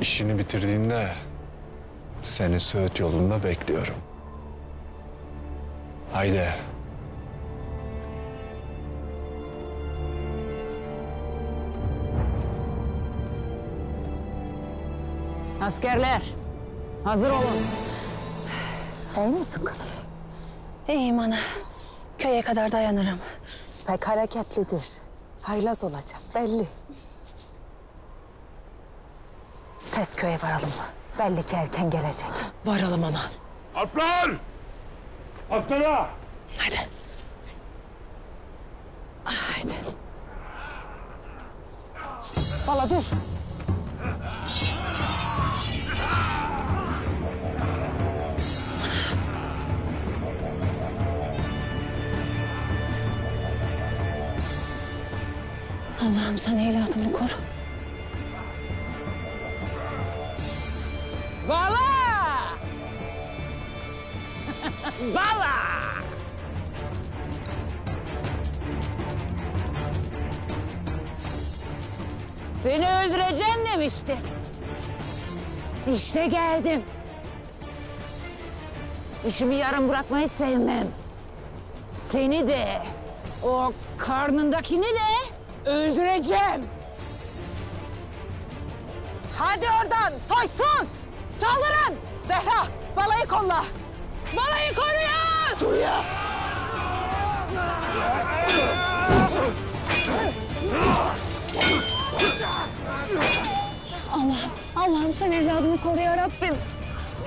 İşini bitirdiğinde seni Söğüt yolunda bekliyorum. Haydi. Askerler hazır olun. İyi misin kızım? İyiyim ana. Köye kadar dayanırım. Pek hareketlidir. Haylaz olacak belli. Tez köye varalım. Belli ki erken gelecek. Varalım ana. Atlar! Atlara! Hadi. Hadi. Bala dur. Allah'ım sen evladımı koru. Bala! Bala! Seni öldüreceğim demişti. İşte geldim. İşimi yarım bırakmayı sevmem. Seni de, o karnındakini de öldüreceğim. Hadi oradan soysuz. Saldırın. Zehra balayı kolla. Balayı koruyun! Şuraya! Allah'ım sen evladımı koru ya Rabbim.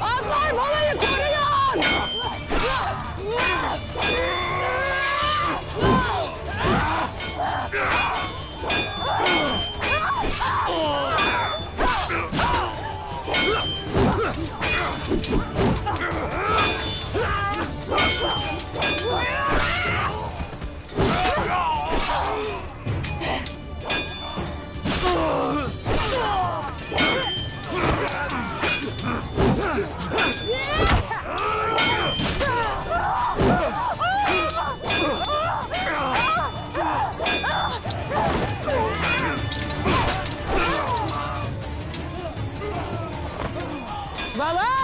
Atlar balayı koruyun! Bala! Zehra! Bala!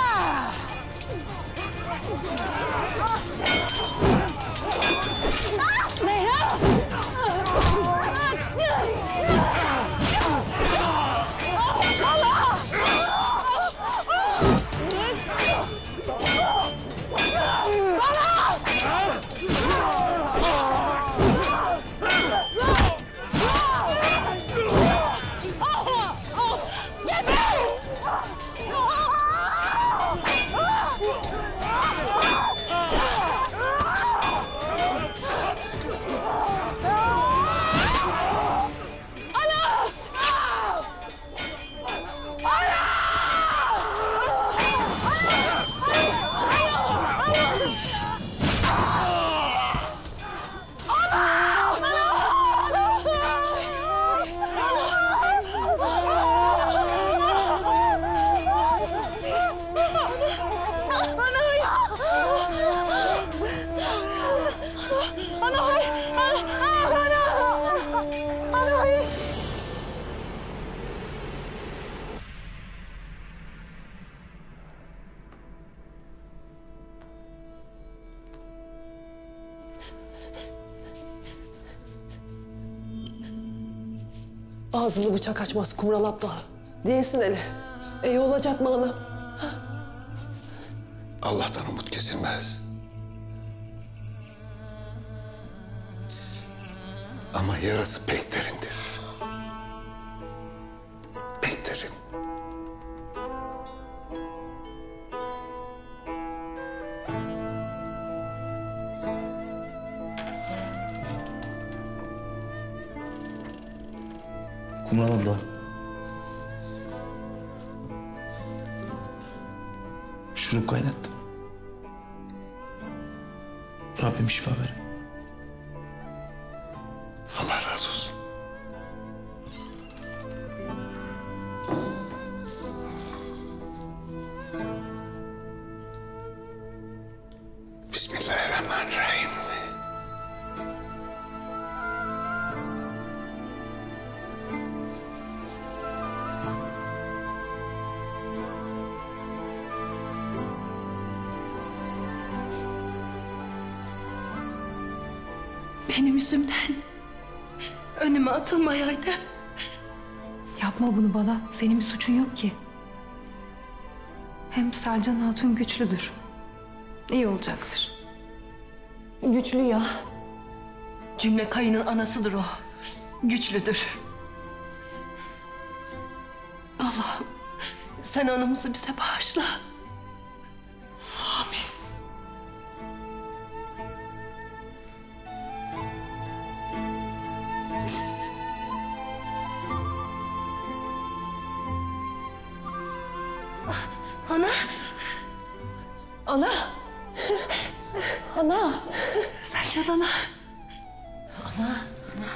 Ağzını bıçak açmaz Kumral Abdal. Değilsin hele. İyi olacak mı anam? Allah'tan umut kesilmez. Ama yarası pek derindir. Pek derin. Kumral abla. Şurup kaynattım. Rabbim şifa verin. Allah razı olsun. Bismillahirrahmanirrahim. Benim yüzümden önüme atılmayaydı. Yapma bunu Bala. Senin bir suçun yok ki. Hem Selcan Hatun güçlüdür. İyi olacaktır. Güçlü ya. Cümle Kayı'nın anasıdır o. Güçlüdür. Allah'ım sen anamızı bize bağışla. Ana! Ana! Ana! Selcan ana! Ana! Ana!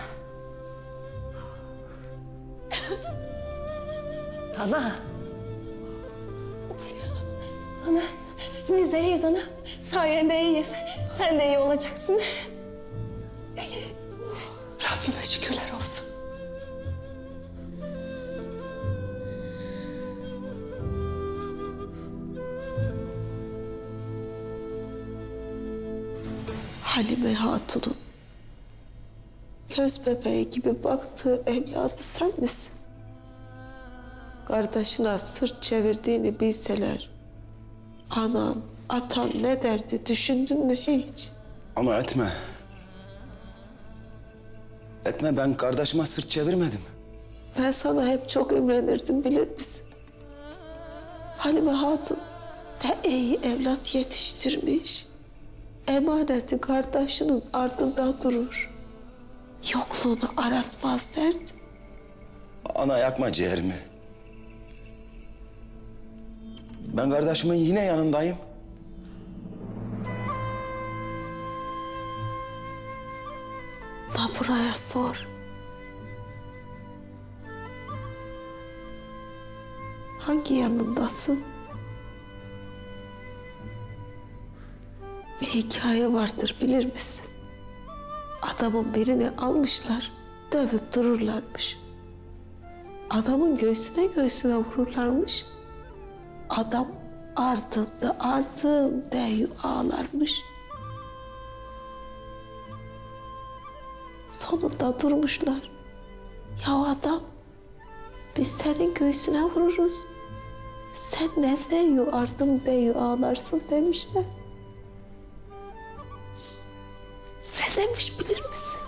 Ana! Ana! Biz de iyiyiz ana. Sayende iyiyiz. Sen de iyi olacaksın. Rabbime şükürler olsun. Halime Hatun'un göz bebeği gibi baktığı evladı sen misin? Kardeşine sırt çevirdiğini bilseler, anan Atan ne derdi? Düşündün mü hiç? Ama etme. Etme, ben kardeşime sırt çevirmedim. Ben sana hep çok imrenirdim, bilir misin? Halime Hatun ne iyi evlat yetiştirmiş. Emaneti kardeşinin ardında durur. Yokluğunu aratmaz derdi. Ana yakma ciğerimi. Ben kardeşimin yine yanındayım. Da buraya sor. Hangi yanındasın? Bir hikaye vardır, bilir misin? Adamın birini almışlar, dövüp dururlarmış. Adamın göğsüne göğsüne vururlarmış. Adam artımda artım diye ağlarmış. Sonunda durmuşlar. Ya adam, biz senin göğsüne vururuz. Sen ne diyor, artım diyor, ağlarsın demişler. Ne demiş bilir misin?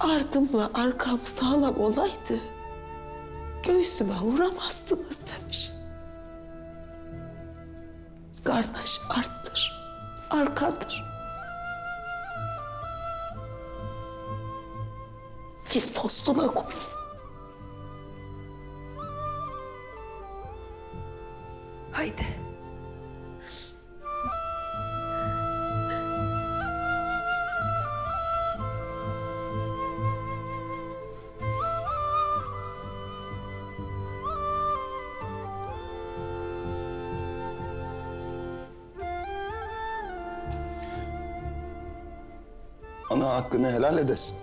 Ardımla arkam sağlam olaydı, göğsüme vuramazdınız demiş. Kardeş arttır, arkadır. Git postuna koy. Haydi. Ana hakkını helal edesin.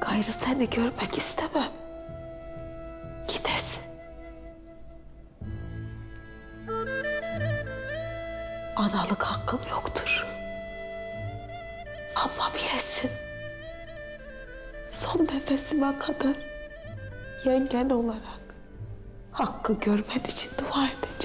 Gayrı seni görmek istemem. Gidesin. Analık hakkım yoktur. Ama bilesin, son nefesime kadar yengen olarak hakkı görmen için dua edeceğim.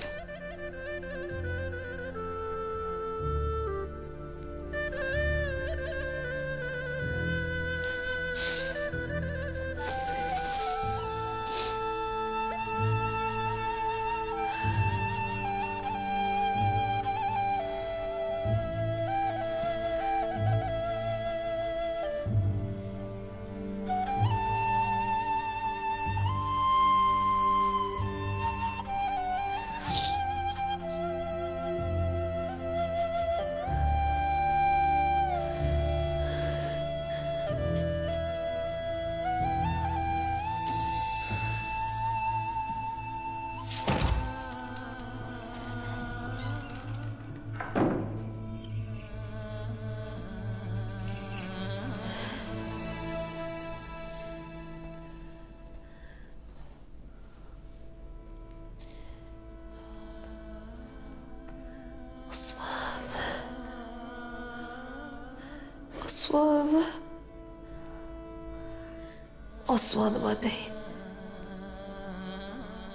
Osman'ıma değil.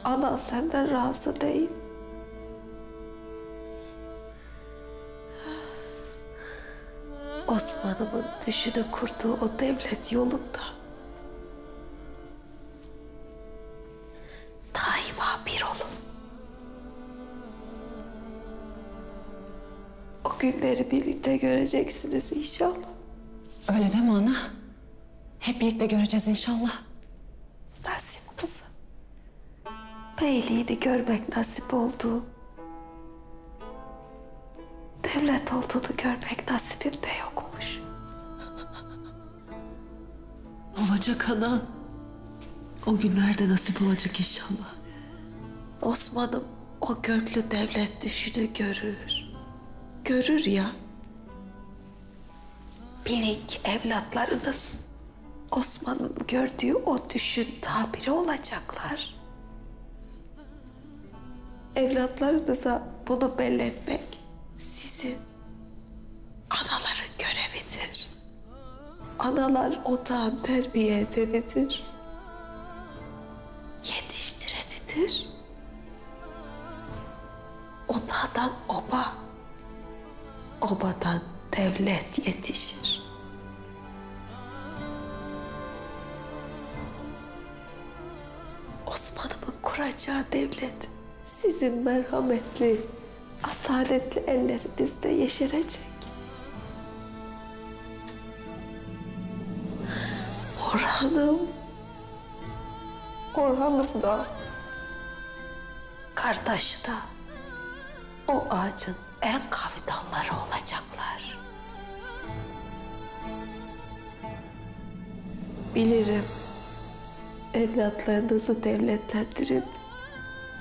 Ana senden razı değil. Osman'ımın düşünü kurduğu o devlet yolunda daima bir olun. O günleri birlikte göreceksiniz inşallah. Öyle deme ana. Hep birlikte göreceğiz inşallah. Nasip kızım. Beyliğini görmek nasip oldu. Devlet olduğunu görmek nasibimde yokmuş. Olacak ana. O günlerde nasip olacak inşallah. Osman'ım o göklü devlet düşünü görür. Görür ya. Bilin ki evlatlarınız Osman'ın gördüğü o düşün tabiri olacaklar. Evlatlarınıza bunu belletmek sizin anaların görevidir. Analar otağın terbiye edenidir, yetiştirenidir. Otağdan oba, obadan devlet yetişir. Osman'ın kuracağı devlet sizin merhametli, asaletli ellerinizde yeşerecek. Orhan'ım da, kardeşi de o ağacın en kavi dalları olacaklar. Bilirim, evlatlarınızı devletlendirip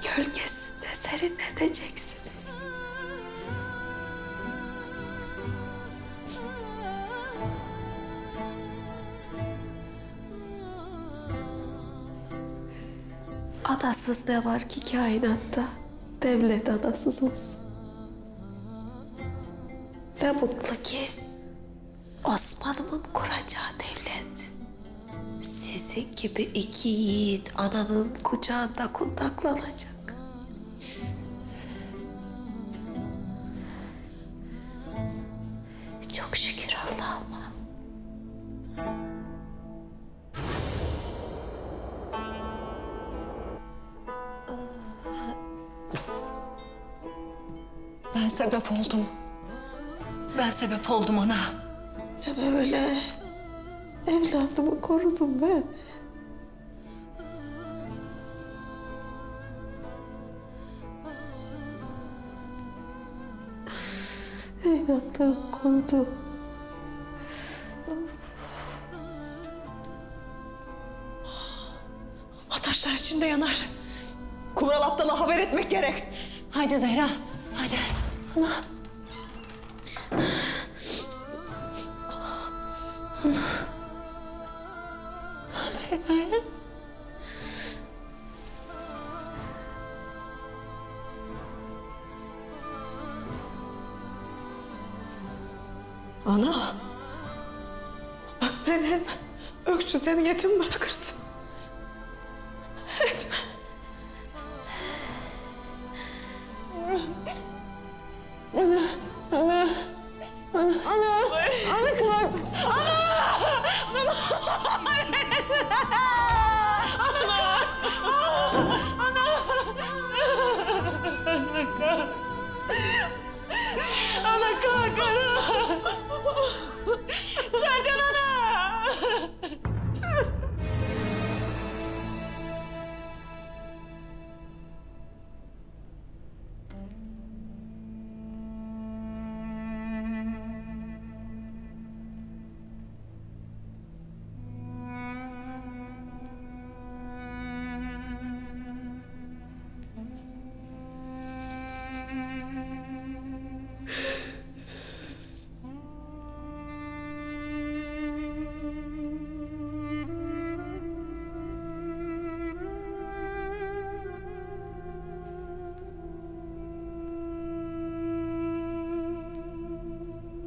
gölgesinde serinleteceksiniz. Anasız ne var ki kainatta, devlet anasız olsun. Ne mutlu ki Osman'ımın kuracağı devlet sizin gibi iki yiğit ananın kucağında kundaklanacak. Çok şükür Allah'ıma. Ben sebep oldum. Ben sebep oldum ana. Deme öyle. Evladımı korudum ben. Evlatlarımı korudum. Ateşler içinde yanar. Kumral Abdal'a haber etmek gerek. Haydi Zehra, haydi. Ana. Ana, bak beni hem öksüz hem yetim bırakırsın. Etme. Ana, ana, ana, ana, ana kalk, ana! Ana, ana kalk, ana kalk, ana! Selcan ana!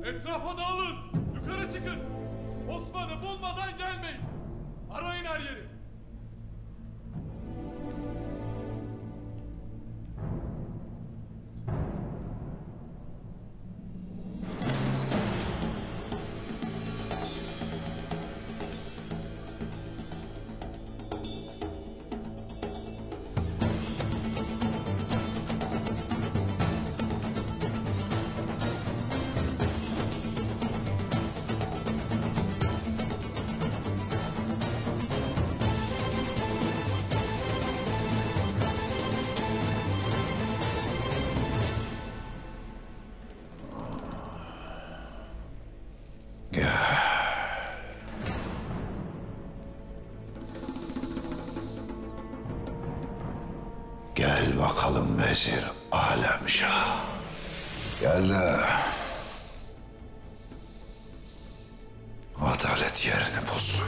Etrafa dağılın, yukarı çıkın. Osman'ı bulmadan gelmeyin. Arayın her yeri. Gel bakalım Vezir Alemşah. Gel de adalet yerini bulsun.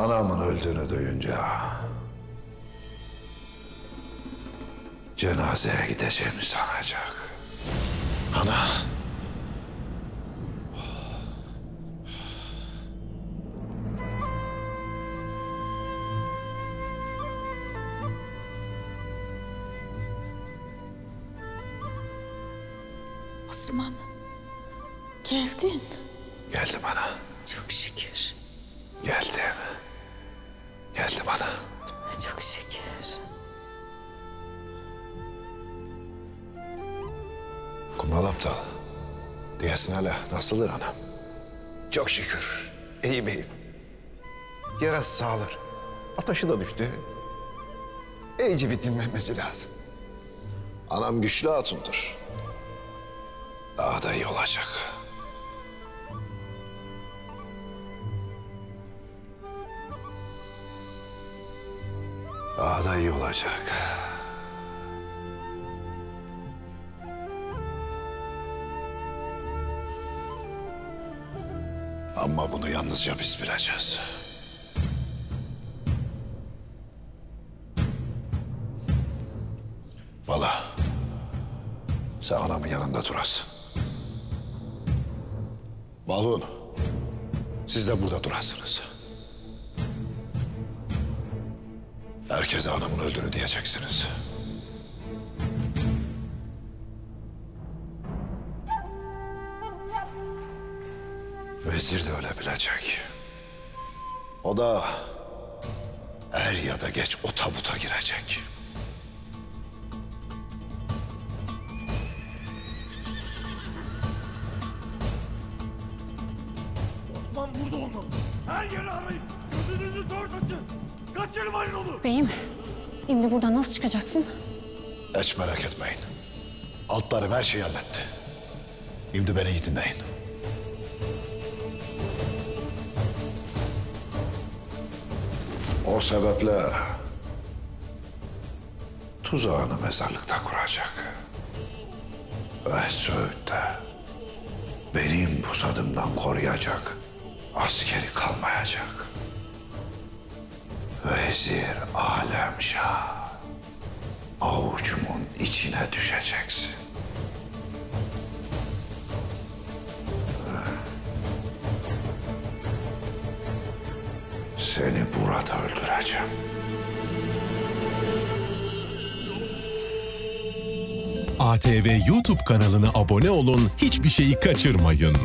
Anamın öldüğünü duyunca cenazeye gideceğimi sanacak. Ana. Osman, geldin. Geldim ana. Çok şükür. Geldim. Geldim ana. Çok şükür. Kumral Abdal, diyesin hala nasıldır anam? Çok şükür, iyi beyim. Yarası sağlar, ateşi de düştü. İyice bir dinlenmesi lazım. Anam güçlü hatundur. Daha da iyi olacak. Daha da iyi olacak. Ama bunu yalnızca biz bileceğiz. Bala, sen anamın yanında durasın. Malhun, siz de burada durasınız. Herkese anamın öldüğünü diyeceksiniz. Vezir de öyle bilecek. O da er ya da geç o tabuta girecek. Osman burada olmalı. Her yeri arayın. Gözünüzü dört açın. Kaçırın ayın olur. Beyim, şimdi buradan nasıl çıkacaksın? Hiç merak etmeyin. Altlarım her şeyi halletti. Şimdi beni iyi dinleyin. O sebeple tuzağını mezarlıkta kuracak. Ve Söğüt'te benim pusadımdan koruyacak askeri kalmayacak. Vezir Alemşah, avucumun içine düşeceksin. Seni burada öldüreceğim. ATV YouTube kanalına abone olun, hiçbir şeyi kaçırmayın.